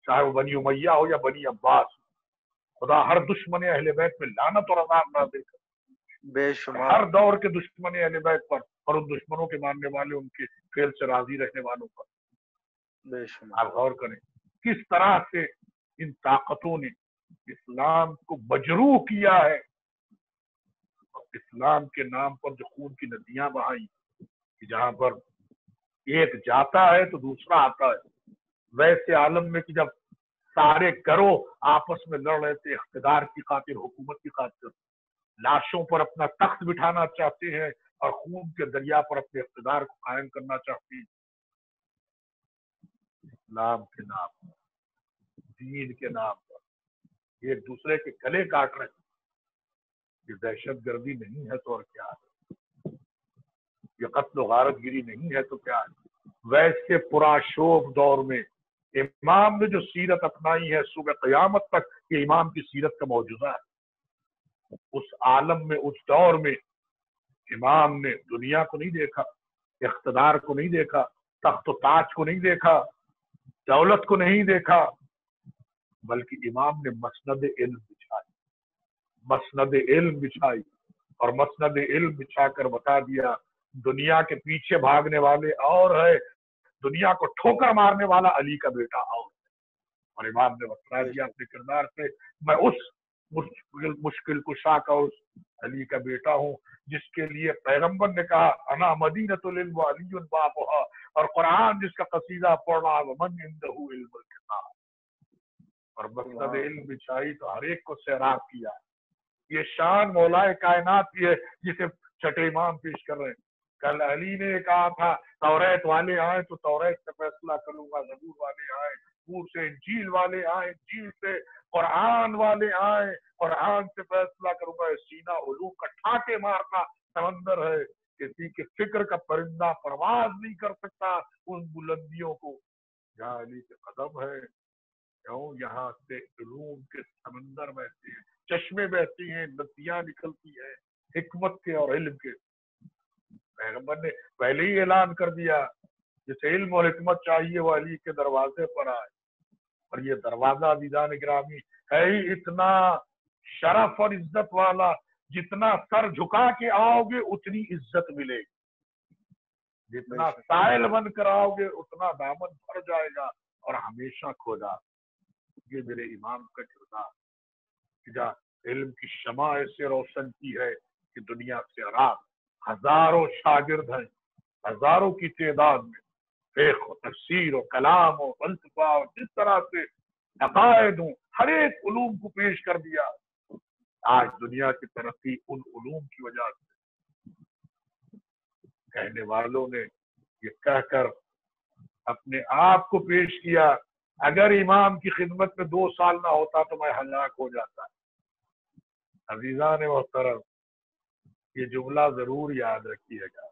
चाहे वो बनी उमैया हो या बनी अब्बास। खुदा हर दुश्मन अहले बैत पे लानत और अज़ाब नाज़िल करे, बेशुमार हर दौर के दुश्मन अहले बैत पर और उन दुश्मनों के मानने वाले, उनके फेल से राजी रहने वालों पर। बेशुमार आप गौर करें किस तरह से इन ताकतों ने इस्लाम को मजरूह किया है, इस्लाम के नाम पर जो खून की नदियां बहाई, जहाँ पर एक जाता है तो दूसरा आता है, वैसे आलम में कि जब सारे करो आपस में लड़ रहे थे इख्तिदार की खातिर, हुकूमत की खातिर, लाशों पर अपना तख्त बिठाना चाहते हैं और खून के दरिया पर अपने इख्तिदार को कायम करना चाहते हैं। इस्लाम के नाम पर, दीन के नाम पर एक दूसरे के गले काट रहे हैं। ये दहशत गर्दी नहीं है तो और क्या है? ये कत्ल गारतगिरी नहीं है तो क्या है? वैसे पुराशोभ दौर में इमाम ने जो सीरत अपनाई है, सुबह क़यामत तक ये इमाम की सीरत का मौजूदा है। उस आलम में, उस दौर में इमाम ने दुनिया को नहीं देखा, इख्तदार को नहीं देखा, तख्त ताज को नहीं देखा, दौलत को नहीं देखा, बल्कि इमाम ने मसनद इल्म बिछाई, मसनद इल्म बिछाई और मसनद इल्म बिछा कर बता दिया दुनिया के पीछे भागने वाले और है, दुनिया को ठोकर मारने वाला अली का बेटा और है। और इमाम ने बता दिया अपने किरदार से, मैं उस मुश्किल मुश्किल कुशा का उस अली का बेटा हूँ जिसके लिए पैगंबर ने कहा अना मदीनतुल इल्म व अली बाबुहा, और कुरान जिसका कसीदा पढ़ रहा वमन इंदहु इल्मुल किताब। और मकसद इल्म बिछाई तो हर एक को सैराब किया। ये शान मौलाए कायनात की है जिसे छठे इमाम पेश कर रहे हैं। कल अली ने कहा था तौरात वाले आए तो तौरात से फैसला करूंगा, ज़बूर वाले आए ज़बूर से, इंजील वाले आए इंजील से, कुरान वाले आए कुरान से फैसला करूंगा। सीना उलूम का ठाके मारना समंदर है, किसी के फिक्र का परिंदा परवाज नहीं कर सकता उन बुलंदियों को जहाँ अली के कदम है। क्यों? यहाँ से उलूम के समंदर बहते हैं, चश्मे बहती हैं, नदियाँ निकलती हैं हिकमत के और इल्म के। पैगंबर ने पहले ही ऐलान कर दिया जिसे इल्म और हिकमत चाहिए वो अली के दरवाजे पर आए। और ये दरवाजा दीदान ग्रामी है ही इतना शरफ और इज्जत वाला, जितना सर झुका के आओगे उतनी इज्जत मिलेगी, जितना साइल बन कर आओगे उतना दामन भर जाएगा और हमेशा खोजा। ये मेरे इमाम का किरदार इल्म की शमा ऐसे रोशन की है कि दुनिया से रात हजारों शागिर्द हैं, हजारों की तादाद में फ़िक़्ह और तफ़सीर और कलाम और फ़लसफ़ा और जिस तरह से अक़ाइद हों हर एक उलूम को पेश कर दिया। आज दुनिया की तरक्की उन उलूम की वजह से, कहने वालों ने ये कहकर अपने आप को पेश किया अगर इमाम की खिदमत में दो साल ना होता तो मैं हलाक हो जाता। अज़ीज़ान मोहतरम, ये जुमला जरूर याद रखिएगा।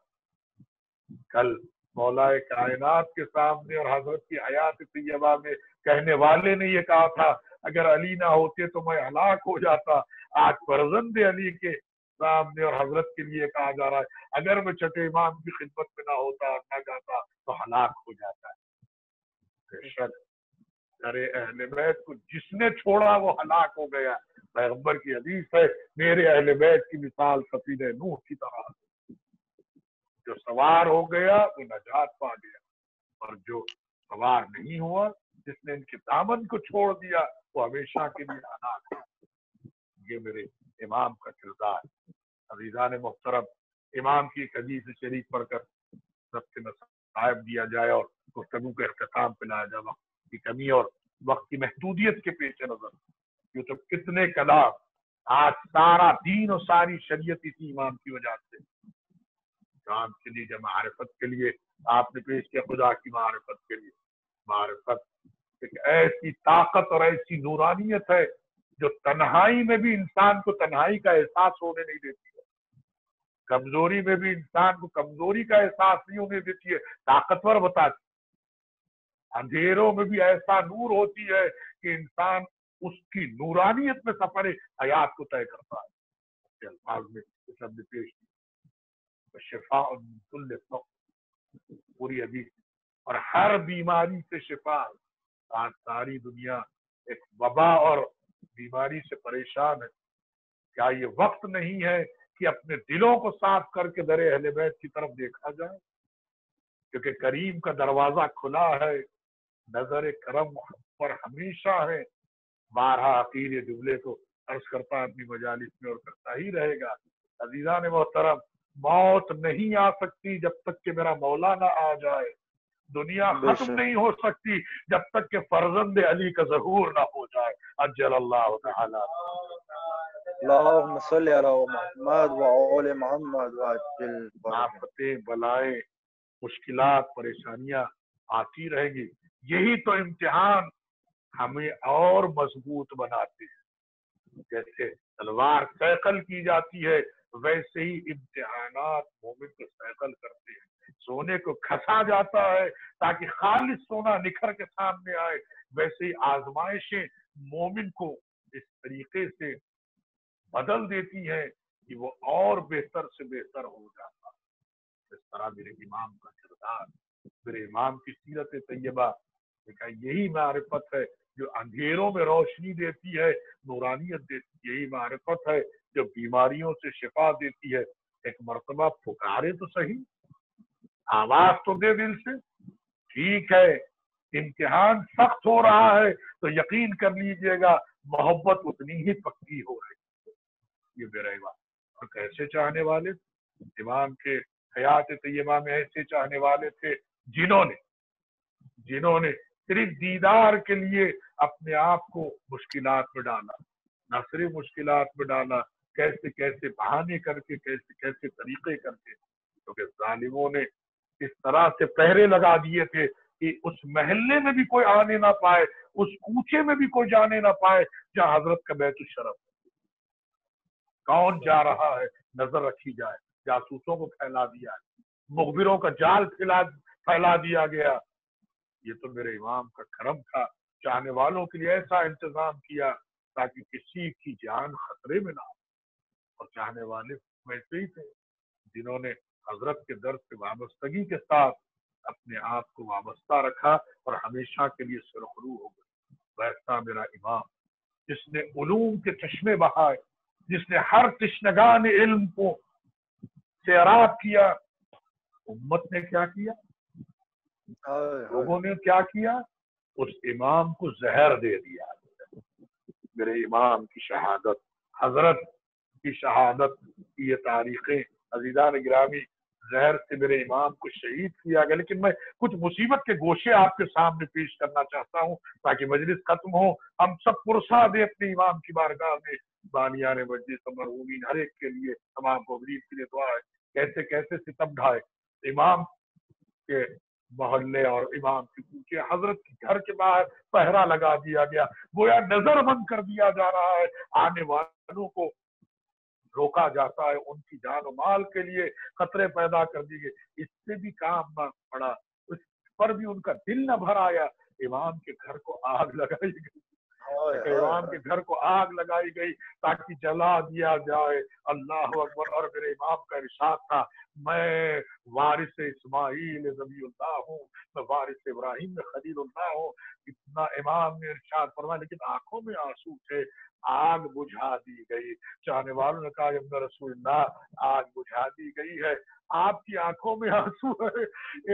कल मौलाए कायनात के सामने और हजरत की हयात तैयबा में कहने वाले ने ये कहा था अगर अली ना होते तो मैं हलाक हो जाता। आज फर्जंद अली के सामने और हजरत के लिए कहा जा रहा है अगर मैं छठे इमाम की खिदमत में ना होता और ना जाता तो हलाक हो जाता। बेशक अरे अहले बैत को जिसने छोड़ा वो हलाक हो गया। पैगंबर की हदीस है मेरे अहले बैत की मिसाल सफीने नूह की तरह, जो सवार हो गया वो नजात पा गया और जो सवार नहीं हुआ, जिसने इनके दामन को छोड़ दिया वो हमेशा के लिए हलाक है। ये मेरे इमाम का किरदार। अज़ीज़ान मोहतरम, इमाम की हदीस शरीफ पढ़कर सबके नसायब दिया जाए और गुफ्तगू के अख्तिताम पे लाया जाए। वक्त की कमी और वक्त की महदूदियत के पेश नजर ये तो कितने कलाम। आज सारा दीन और सारी शरीयत इसी इमाम की वजह से। काम के लिए, जब मारिफत के लिए आपने पेश किया, खुदा की मारिफत के लिए। मारिफत एक ऐसी ताकत और ऐसी नूरानियत है जो तन्हाई में भी इंसान को तन्हाई का एहसास होने नहीं देती है, कमजोरी में भी इंसान को कमजोरी का एहसास नहीं होने देती है, ताकतवर बताती। अंधेरों में भी ऐसा नूर होती है कि इंसान उसकी नूरानियत में सफर हयात को तय करता है। अल्फाज में शब्द पेश शिफा पूरी हदीस और हर बीमारी से शिफा। आज सारी दुनिया एक वबा और बीमारी से परेशान है। क्या ये वक्त नहीं है कि अपने दिलों को साफ करके दरे अहले बैत की तरफ देखा जाए? क्योंकि करीम का दरवाजा खुला है, नजर करम पर हमेशा है। बारहा अकीर जुमले को अर्ज करता अपनी मजालिस में और करता ही रहेगा। अजीज़ान मोहतरम, मौत नहीं आ सकती जब तक कि मेरा मौला ना आ जाए, दुनिया खत्म नहीं हो सकती जब तक के फर्जंद अली का ज़हूर ना हो जाए। अज्जलल्लाहु तआला बलाएं, मुश्किलात, परेशानियां आती रहेंगी, यही तो इम्तिहान हमें और मजबूत बनाते हैं। जैसे तलवार सैकल की जाती है वैसे ही इम्तिहानात मोमिन को सैकल करते हैं। सोने को खसा जाता है ताकि खालिस सोना निखर के सामने आए, वैसे ही आजमाइशें मोमिन को इस तरीके से बदल देती है कि वो और बेहतर से बेहतर हो जाता है। इस तरह मेरे इमाम का किरदार, मेरे इमाम की सीरत तैयबा, यही मारिफत है जो अंधेरों में रोशनी देती है, नूरानियत देती है। यही मारिफत है जो बीमारियों से शिफा देती है। एक मरतबा पुकारे तो सही, आवाज तो दे दिल से। ठीक है, इम्तिहान सख्त हो रहा है तो यकीन कर लीजिएगा मोहब्बत उतनी ही पक्की हो रही है। ये मेरा इमाम और कैसे चाहने वाले इमाम के हयात तैयबा में ऐसे चाहने वाले थे जिन्होंने जिन्होंने सिर्फ दीदार के लिए अपने आप को मुश्किलात में डाला, न सिर्फ मुश्किलात में डाला, कैसे कैसे बहाने करके, कैसे कैसे तरीके करके, क्योंकि जालिमों ने इस तरह से पहरे लगा दिए थे कि उस महल्ले में भी कोई आने ना पाए, उस कूचे में भी कोई जाने ना पाए जहाँ हजरत का बैतुशरफ कौन जा रहा है, नजर रखी जाए। जासूसों को फैला दिया, मुखबिरों का जाल फैला फैला दिया गया। ये तो मेरे इमाम का करम था, चाहने वालों के लिए ऐसा इंतजाम किया ताकि किसी की जान खतरे में ना हो। और चाहने वाले वैसे ही थे जिन्होंने हजरत के दर से वाबस्तगी के साथ अपने आप को वाबस्ता रखा और हमेशा के लिए सुरखरू हो गए। वैसा मेरा इमाम जिसने उलूम के चश्मे बहाए, जिसने हर तश्नगान इल्म को सैराब किया। उम्मत ने क्या किया, लोगों ने क्या किया, उस इमाम को जहर दे दिया। मेरे इमाम की शहादत, हजरत की शहादत की ये तारीखें अजीज़ान गिरामी, जहर से मेरे इमाम को शहीद किया गया। लेकिन मैं कुछ मुसीबत के गोशे आपके सामने पेश करना चाहता हूँ ताकि मजलिस खत्म हो, हम सब पुरसा दे अपने इमाम की बारगाह में। बानिया ने मस्जिद मरहूमीन हर एक के लिए, तमाम गरीब के लिए दुआ है। कैसे कैसे सितम ढाए इमाम के मोहल्ले और इमाम की पूछे, हजरत के घर के बाहर पहरा लगा दिया गया, गोया नजरबंद कर दिया जा रहा है। आने वालों को रोका जाता है, उनकी जान और माल के लिए खतरे पैदा कर दिए गए। इससे भी काम ना पड़ा, उस पर भी उनका दिल न भर आया। इमाम के घर को आग लगाई गई, इमाम के घर को आग लगाई गई ताकि जला दिया जाए। अल्लाह अकबर। और मेरे इमाम का इरशाद था, मैं वारिस इस्माईल ज़बीउल्लाह हूँ, मैं वारिस इब्राहिम खलीलुल्लाह हूँ। इतना इमाम ने इरशाद फरमाया, लेकिन आंखों में आंसू थे। आग बुझा दी गई। चाहने वालों ने कहा, जब रसूलुल्लाह आग बुझा दी गई है, आपकी आंखों में आंसू है।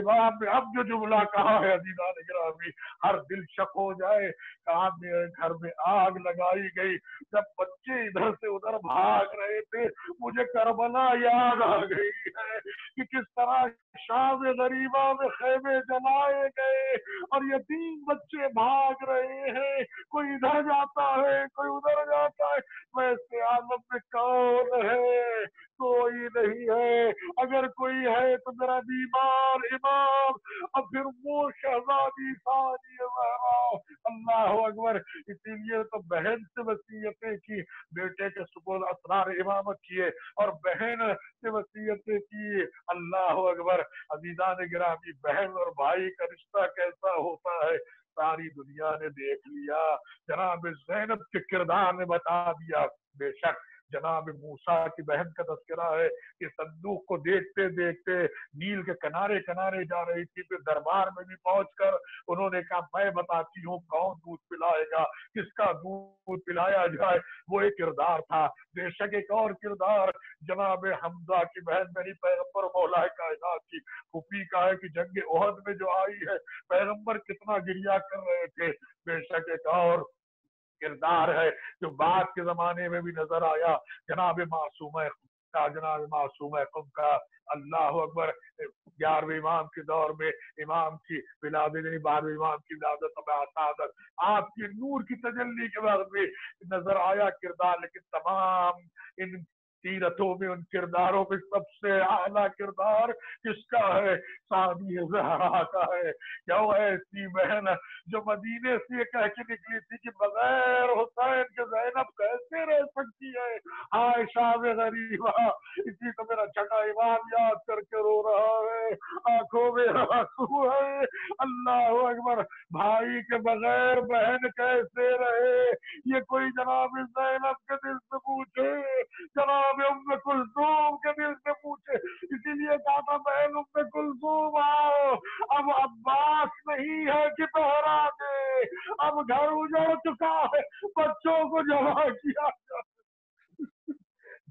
इमाम ने अब जो जुमला कहा है अज़ीज़ान गिरामी, हर दिल शक हो जाए। आप मेरे घर में आग लगाई गई, जब बच्चे इधर से उधर भाग रहे थे, मुझे करबला याद आ गई है कि किस तरह शाम गरीबा में खैमे जलाए गए और यतीम बच्चे भाग रहे हैं, कोई इधर जाता है कोई उधर जाता है। वैसे आलम में कौन है, कोई नहीं है। अगर कोई है तो मेरा बीमार इमाम, और फिर वो शहजादी सानी जहरा। अल्लाह अकबर। इसीलिए तो बहन से वसीयतें की, बेटे के सुबह असरार इमामत किए और बहन से वसीयतें की। अल्लाह अकबर। अजीज़ान गिरामी, बहन और भाई का रिश्ता कैसा होता है सारी दुनिया ने देख लिया। जनाब ज़ैनब के किरदार ने बता दिया। बेशक जनाब मूसा की बहन का तस्करा है कि संदूक को देखते देखते नील के किनारे किनारे जा रही थी। फिर दरबार में भी पहुंचकर उन्होंने कहा, मैं बताती हूँ कौन दूध पिलाएगा, किसका दूध पिलाया जाए। वो एक किरदार था। बेशक एक और किरदार जनाब हमजा की बहन मेरी पैगम्बर मौलाए कायनात की फूफी का है कि जंग ओहद में जो आई है, पैगम्बर कितना गिरिया कर रहे थे। बेशक एक और किरदार है जो बाद के जमाने में भी नजर आया, जनाब मासूमा का मासूम कौम का अल्लाह अकबर। ग्यारहवें इमाम के दौर में इमाम की विलादत, बारहवें इमाम की विलादत में आसादत आपके नूर की तजल्ली के वक्त भी नजर आया किरदार, लेकिन तमाम इन तीरथों में उन किरदारों में सबसे आला किरदार किसका है? सादी ज़हरा का है। क्यों ऐसी बहन जो मदीने से कह के निकली थी कि बगैर हुसैन के ज़ैनब कैसे रह सकती है, हाय शाम गरीबा। इसी तो मेरा छठा इमाम याद करके रो रहा है, आंखों में आंसू है। अल्लाह अकबर, भाई के बगैर बहन कैसे रहे? ये कोई जनाब ज़ैनब के दिल से पूछे, जनाब उम्मे कुलसूम के दिल से पूछे। इसीलिए दादा बहन उम्मे कुलसूम आओ, अब अब्बास नहीं है कि पहरा दे, अब घर उजड़ चुका है, बच्चों को जमा किया।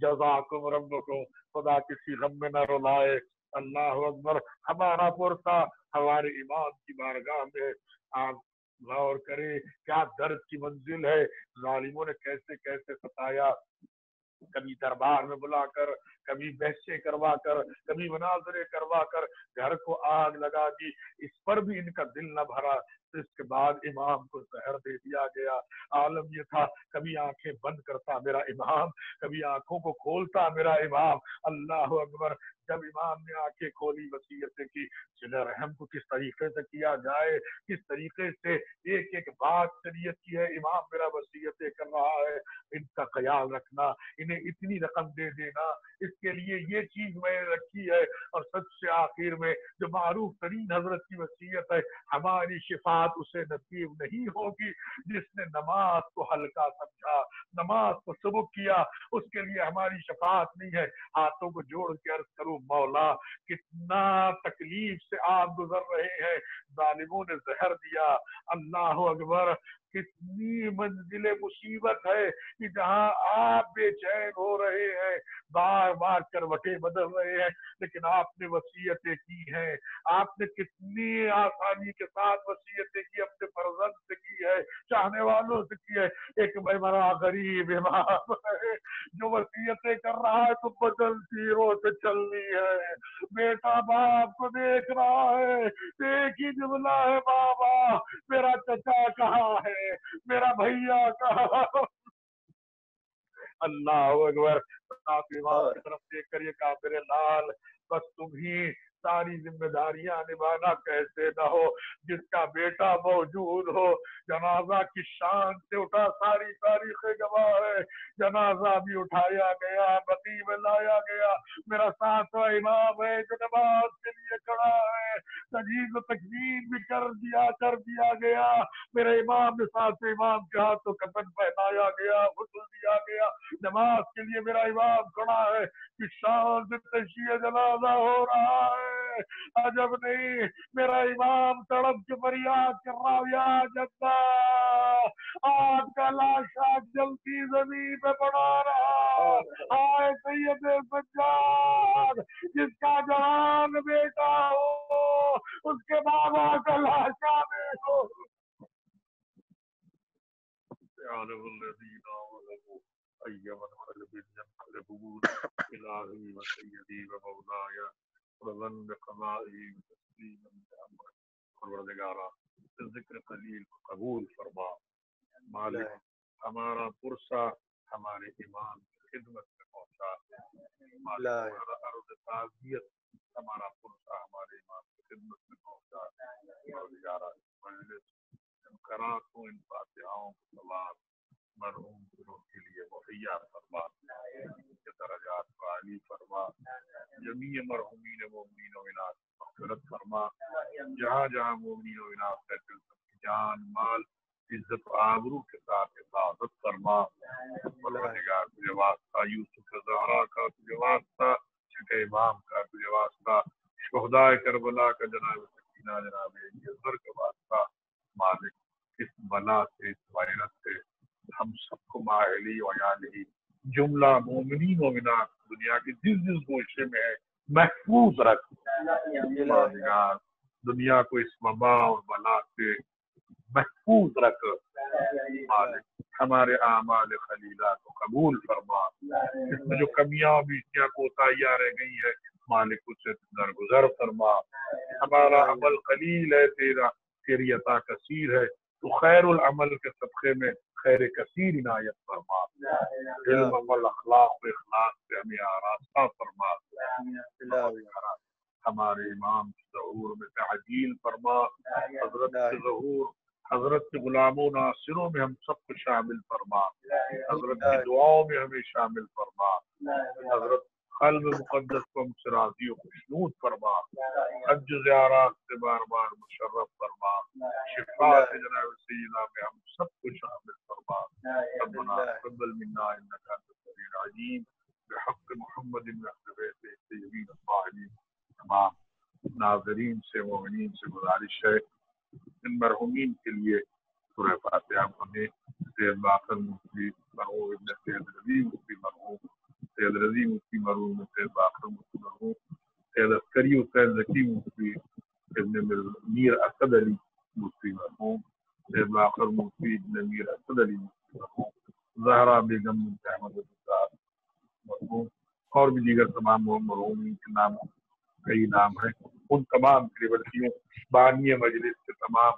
जज़ाकुम रब्बुकुम, खुदा किसी गम में न रुलाए। अल्लाह अकबर, हमारा पुरसा हमारे ईमान की बारगाह में। आप गौर करें क्या दर्द की मंजिल है। जालिमों ने कैसे कैसे सताया, कभी दरबार में बुलाकर, कभी बहसें करवा कर, कभी मनाजरे करवा कर घर को आग लगा दी। इस पर भी इनका दिल न भरा, तो इसके बाद इमाम को जहर दे दिया गया। आलम ये था, कभी आंखें बंद करता मेरा इमाम, कभी आंखों को खोलता मेरा इमाम। अल्लाह अकबर, जब इमाम ने आंखें खोली वसीयत की, जिला रहम को किस तरीके से किया जाए, किस तरीके से एक एक बात शरीयत की है। इमाम मेरा वसीयतें कर रहा है, इनका ख्याल रखना, इन्हें इतनी रकम दे देना, इसके लिए ये चीज मैंने रखी है। और सबसे आखिर में जो मारूफ तरीन हजरत की वसीयत है, हमारी शिफात उसे नसीब नहीं होगी जिसने नमाज को हल्का समझा, नमाज को सबक किया, उसके लिए हमारी शिफात नहीं है। हाथों को जोड़ के अर्ज करो, मौला कितना तकलीफ से आप गुजर रहे हैं, जालिमों ने जहर दिया। अल्लाह अकबर, कितनी मंजिले मुसीबत है कि जहाँ आप बेचैन हो रहे हैं, बार बार करवटें बदल रहे हैं, लेकिन आपने वसीयतें की हैं। आपने कितनी आसानी के साथ वसीयतें की, अपने फर्जंद से की है, चाहने वालों से की है। एक मेरा गरीब इमाम है जो वसीयतें कर रहा है, तो बदलती रो से चलनी है, बेटा बाप को देख रहा है, एक ही जुमला है, बाबा मेरा चचा कहाँ है, मेरा भैया कहा। अल्लाह अकबर, की तरफ देख कर ये काफिर लाल, बस तुम्ही सारी जिम्मेदारियां निभाना कैसे ना हो। जिसका बेटा मौजूद हो, जनाजा की शान से उठा, सारी तारीख गवाह है। जनाजा भी उठाया गया, खतीब लाया गया, मेरा सातवां इमाम है जो नमाज के लिए खड़ा है, तजहीज़ तकमील भी कर दिया कर दिया गया। मेरा इमाम ने सातवें इमाम के हाथ तो कफन पहनाया गया, गुस्ल दिया गया, नमाज के लिए मेरा इमाम खड़ा है कि शान से तशरीह जनाजा हो रहा है। अजब नहीं, मेरा इमाम तड़प के फरियाद कर रहा है, या अल्लाह आपका लाशा जलती जमीन पे पड़ा रहा, आए सैयद सज्जाद, जिसका जान बेटा हो, उसके बाबा का लाशा में हो। ज़िक्र क़लील को कबूल फरमा। मालिक, हमारा पुरसा हमारे इमाम की खिदमत में पहुँचा। हमारा अर्ज़ ताज़ियत, हमारा पुरसा हमारे इमाम की खिदमत में पहुँचा। इनकरात को, इन फातिहाओं को सवाब मरहूम गुरूह के लिए मुहैया फरमा, उनके दर्जात को आली फरमा। जमी मरहूमीन मोमिन इनात मग़फ़िरत फरमा। जहाँ जहाँ मोमिन इनात रहते सबकी जान माल इज्जत आबरू के साथ हिफाजत फरमा। परवरदिगार, तुझे वास्ता यूसुफ ज़हरा का, तुझे वास्ता छठे इमाम का, तुझे वास्ता शुहदाए करबला का, जनाब सकीना जनाब अज़हर का वास्ता। मालिक, इस बला से, इस वायरस से हम सबको माहली वाली जुमला मोमिनी मोमिना दुनिया के जिस जिस गोशे में है महफूज रख। दुनिया को इस वबा और बला से महफूज रख। मालिक, हमारे आमाल खलीला को कबूल फरमा। इसमें जो कमियां भी क्या कोताहियां रह गई है, मालिक कुछ दरगुजर फरमा। हमारा अमल कलील है, तेरा तेरी अता कसीर है, तो खैरुल अमल के सबके में खैर कसीर इनायत फरमा। इल्म अमल अखलाक पे इखलास पे हमें आरास्ता फरमा। हमारे इमाम के ज़हूर में तअजील फरमा। हजरत के ज़हूर, हजरत के गुलामों नासिरों में हम सबको शामिल फरमा। हजरत की दुआओं में हमें शामिल फरमा। हजरत क़ल्ब मुक़द्दस को हमसे राज़ी और खुशनूद फरमा। हज ज़ियारत से बार बार मुशर्रफ फरमा। शिफ़ाअत जनाब सैयदना में हम सबको शामिल फरमा। रब्बना तक़ब्बल मिन्ना इन्नका अंतस समीउल अलीम बिहक़्क़ि मुहम्मदिन व अहले बैतिही अत-तय्यिबीन अत-ताहिरीन। तमाम नाज़रीन से, मोमिनीन से गुजारिश है, इन मरहूमीन के लिए सूरह फातिहा पढ़ें। सैयद बाक़र मूसवी मरहूम, इब्न सैयद रज़ी मूसवी मरहूम, सैयद रज़ी मूसवी मरहूम, सैयद बाक़र मूसवी मरहूम, सैयद अस्करी हुसैन ज़की मूसवी, इब्न मीर अब्बास अली मूसवी मरहूम, सैयद बाक़र मूसवी इब्न मीर अब्बास अली मूसवी मरहूम, ज़हरा बेगम मरहूम, और भी दीगर तमाम मरहूमीन के नाम कई नाम है। उन तमाम क़रीबतियों बानी मजलिस के तमाम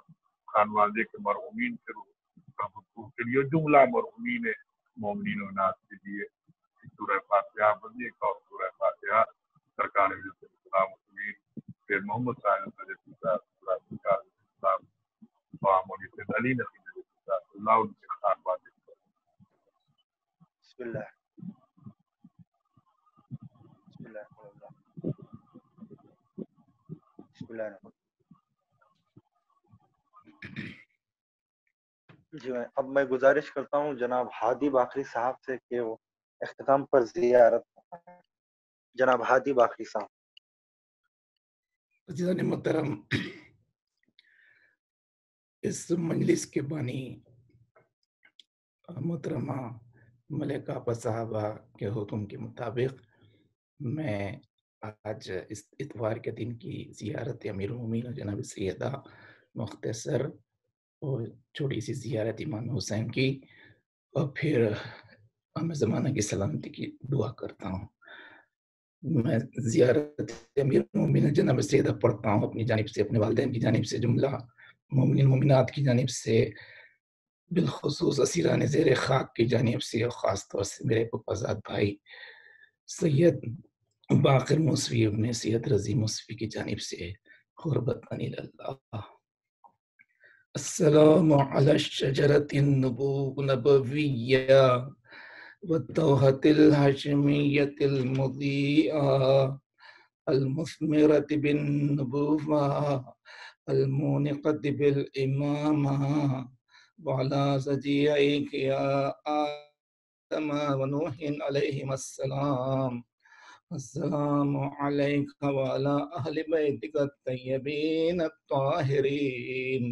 खानवादे के मरहूमीन के रूह के लिए, जुमला मरहूमीन मोमिनीन और नाथ के लिए सूरह फातिहा बंदी का, और सूरह फातिहा सरकार फिर मोहम्मद अली नसीब जी। मैं अब मैं गुजारिश करता हूँ जनाब हादी बाखरी साहब से कि वो इख्तिताम पर ज़ियारत। जनाब हादी बाखरी साहब। अज़ीज़ान मोहतरम, इस मजलिस के बानी मोहतरमा मलिका साहबा के हुक्म के मुताबिक मैं आज इस इतवार के दिन की ज़ियारत अमीर उम्मीद जनाब सैदा मुख्तसर और छोटी सी ज़ियारत इमाम हुसैन की, और फिर हम ज़माना की सलामती की दुआ करता हूँ। मैं ज़ियारत अमीर उम्मीद जनाब सैदा पढ़ता हूँ अपनी जानिब से, अपने वालिदैन की जानिब से, जुमला मोमिन मोमिनात की जानिब से, बिलखसूस असीरान ज़ेर ख़ाक की जानिब से, और ख़ास तौर से मेरे पपाजाद भाई सैयद बाक़र मूसवी अपने सैयद रज़ी मूसवी की जानिब से। ग़ुरबतन इल्लल्लाह। अस्सलामु अला शजरतिन नबविय्या वत्तौहतिल हाशमियतिल मुदिया अल मुस्मिरति बिन नबुवा अल मुनिक़ति बिल इमामा वअला सजियिका आदम व नूहिन अलैहिमुस्सलाम। अस्सलामु अलैका व अला अहलि बैतिका अत-तय्यबीन अत-ताहिरीन।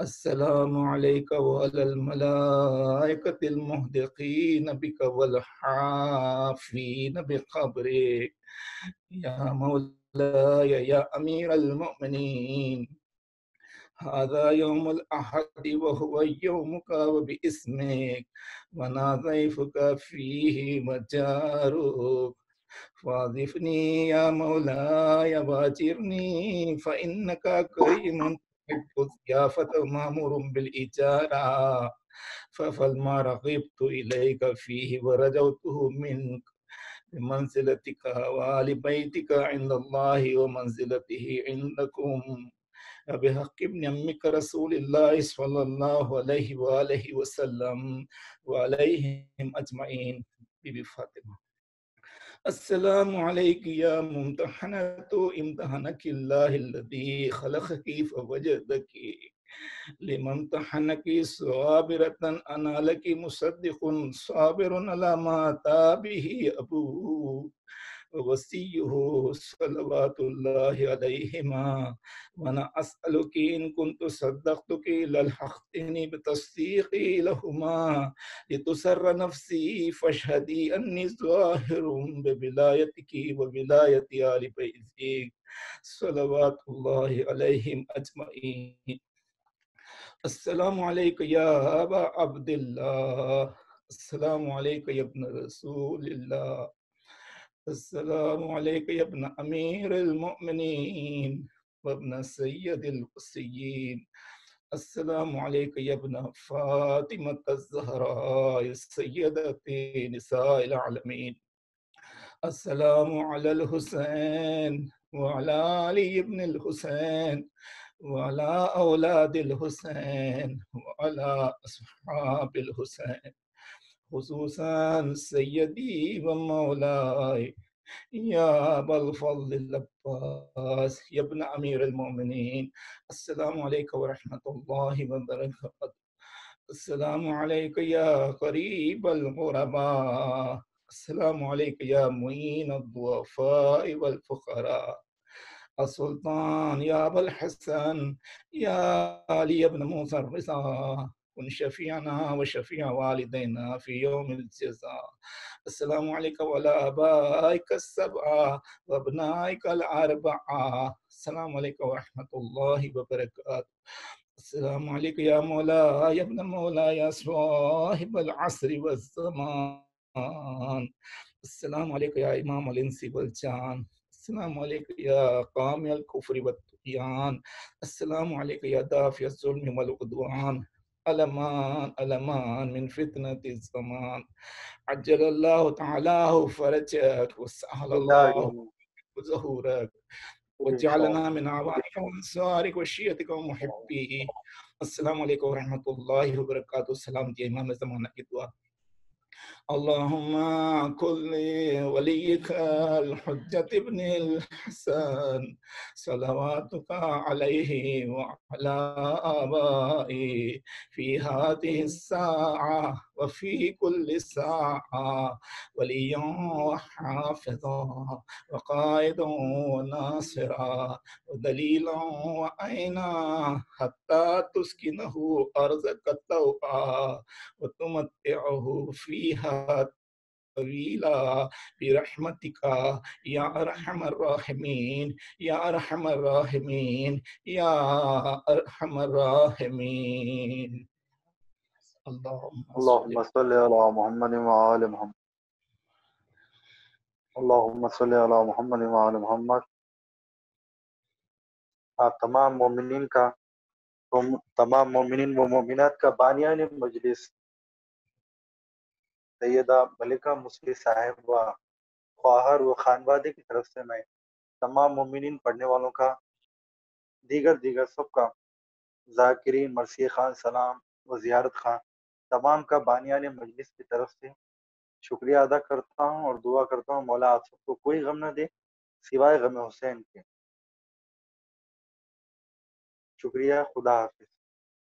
अस्सलामु अलैका व अलल मलाइकतिल मुहदिक़ीन बिका वल हाफ़ीन बिक़ब्रिक या मौलाया या अमीरल मुमिनीन। हादा यौमुल अहद व हुवा यौमुका व बिइस्मिक व अना ज़ैफ़ुका फ़ीहि व जारुक वाज़िफ़नी या मौलाया वाजिरनी फ़इन्नका करीमुन तुहिब्बु ज़ियाफ़त व मामुरुम बिल इजारा फ़अफ़अल मा रग़िब्तु इलैका फ़ीहि व रजौतुहु मिन्क बिमंज़िलतिका व आलि बैतिका इन्दल्लाहि व मंज़िलतिहि इन्दकुम बिहक़्क़ि इब्नि अम्मिका रसूलिल्लाहि सल्लल्लाहु अलैहि व आलिहि व सल्लम व अलैहिम अजमईन। बीबी फ़ातिमा। अस्सलामु अलैकी या मुम्तहनतु इम्तहनकिल्लाहिल्लज़ी खलक़की फ़वजदकी लिमम्तहनकी साबिरतन अनालकी मुसद्दिक़ुन साबिरुन अला मा ताबिही अबूक वसियुहु सलवातुल्लाहि अलैहिमा वना असअलुकी इन कुन्तु सद्दक़तुकी लल्हक़्तिनी बितस्दीक़ी लहुमा लितुसर्र नफ़्सी फ़अशहदी अन्नी ज़ाहिरुम बिविलायतिकी व विलायति आलि बैतिक सलवातुल्लाहि अलैहिम अजमईन। अस्सलामु अलैका या अबा अब्दिल्लाह। अस्सलामु अलैकुम या इब्न रसूलिल्लाह, अस्सलामु अलैकुम या इब्न अमीरुल मोमिनीन व इब्न सय्यदिल वसीय्यीन, अस्सलामु अलैकुम या इब्न फातिमतज़ ज़हरा सय्यदति निसाइल आलमीन, अस्सलामु अलल हुसैन व अला अली इब्निल हुसैन व अला औलादिल हुसैन व अला अस्हाबिल हुसैन, खुसूसन सैयदी व मौलाए या अबल फज़्लिल अब्बास या इब्न अमीरुल मोमिनीन। अस्सलामु अलैकुम व रहमतुल्लाहि व बरकातुहू, अस्सलामु अलैकुम या क़रीबल ग़ुरबा, अस्सलामु अलैकुम या मुईन अद्दुअफ़ा वल फ़ुक़रा, अस्सुल्तान या अबल हसन या अली इब्न मूसा अर्रिज़ा, शफीना व शफीना वालिदैना फी यौमिल जज़ा। अस्सलामु अलैका व अला आबाइका सबआ व अबनाइका अल अरबआ। अस्सलामु अलैका व रहमतुल्लाहि व बरकातहू। अस्सलामु अलैका या मौला या इब्न मौला या साहिबल अस्र व ज़मान। अस्सलामु अलैका या इमाम अल इंस वल जान। अस्सलामु अलैका या कामिल कुफ्र व तुग़यान। अस्सलामु अलैका या दाफ़िअ ज़ुल्म वल उदवान, अलमान अलमान मिन फितनति ज़मान। अज्जलल्लाहु तआलाहु फरजक व सअलल्लाहु ज़ुहूरक व जअलना मिन अवानिक व अंसारिक व शियतिक व मुहिब्बीक। अस्सलामु अलैकुम व रहमतुल्लाहि व बरकातहू। सलाम दिया इमाम ज़माना की दुआ। अल्लाहुम्मा कुल्ली वलियकल हुज्जत इब्निल हसन सलावातुका अलैहि व अला आबाई फी हादिहि साआ व फी कुल्ली साआ वलिया व हाफिजा व कायदा व नासिरा व दलीला व ऐना हत्ता तुस्किनहु अर्ज़क तौआ व तुमत्तिअहु फी तवीला बिरहमतिका या अरहमर राहिमीन या अरहमर राहिमीन या अरहमर राहिमीन। अल्लाहुम्मा सल्लि अला मुहम्मद व आलि मुहम्मद। अल्लाहुम्मा सल्लि अला मुहम्मद व आलि मुहम्मद। आप तमाम मोमिनीन का तमाम मोमिनीन व मोमिनात का बानियान मजलिस सैयदा बाक़र मूसवी साहिबा ख्वाहर व खानवादे की तरफ से मैं तमाम मोमिनीन पढ़ने वालों का दीगर दीगर सबका जाकिरीन मरसी खान सलाम व ज़ियारत खान तमाम का बानियान मजलिस की तरफ से शुक्रिया अदा करता हूँ और दुआ करता हूँ मौला आप सबको कोई गम न दे सिवाय गम हुसैन के। शुक्रिया, खुदा हाफिज़।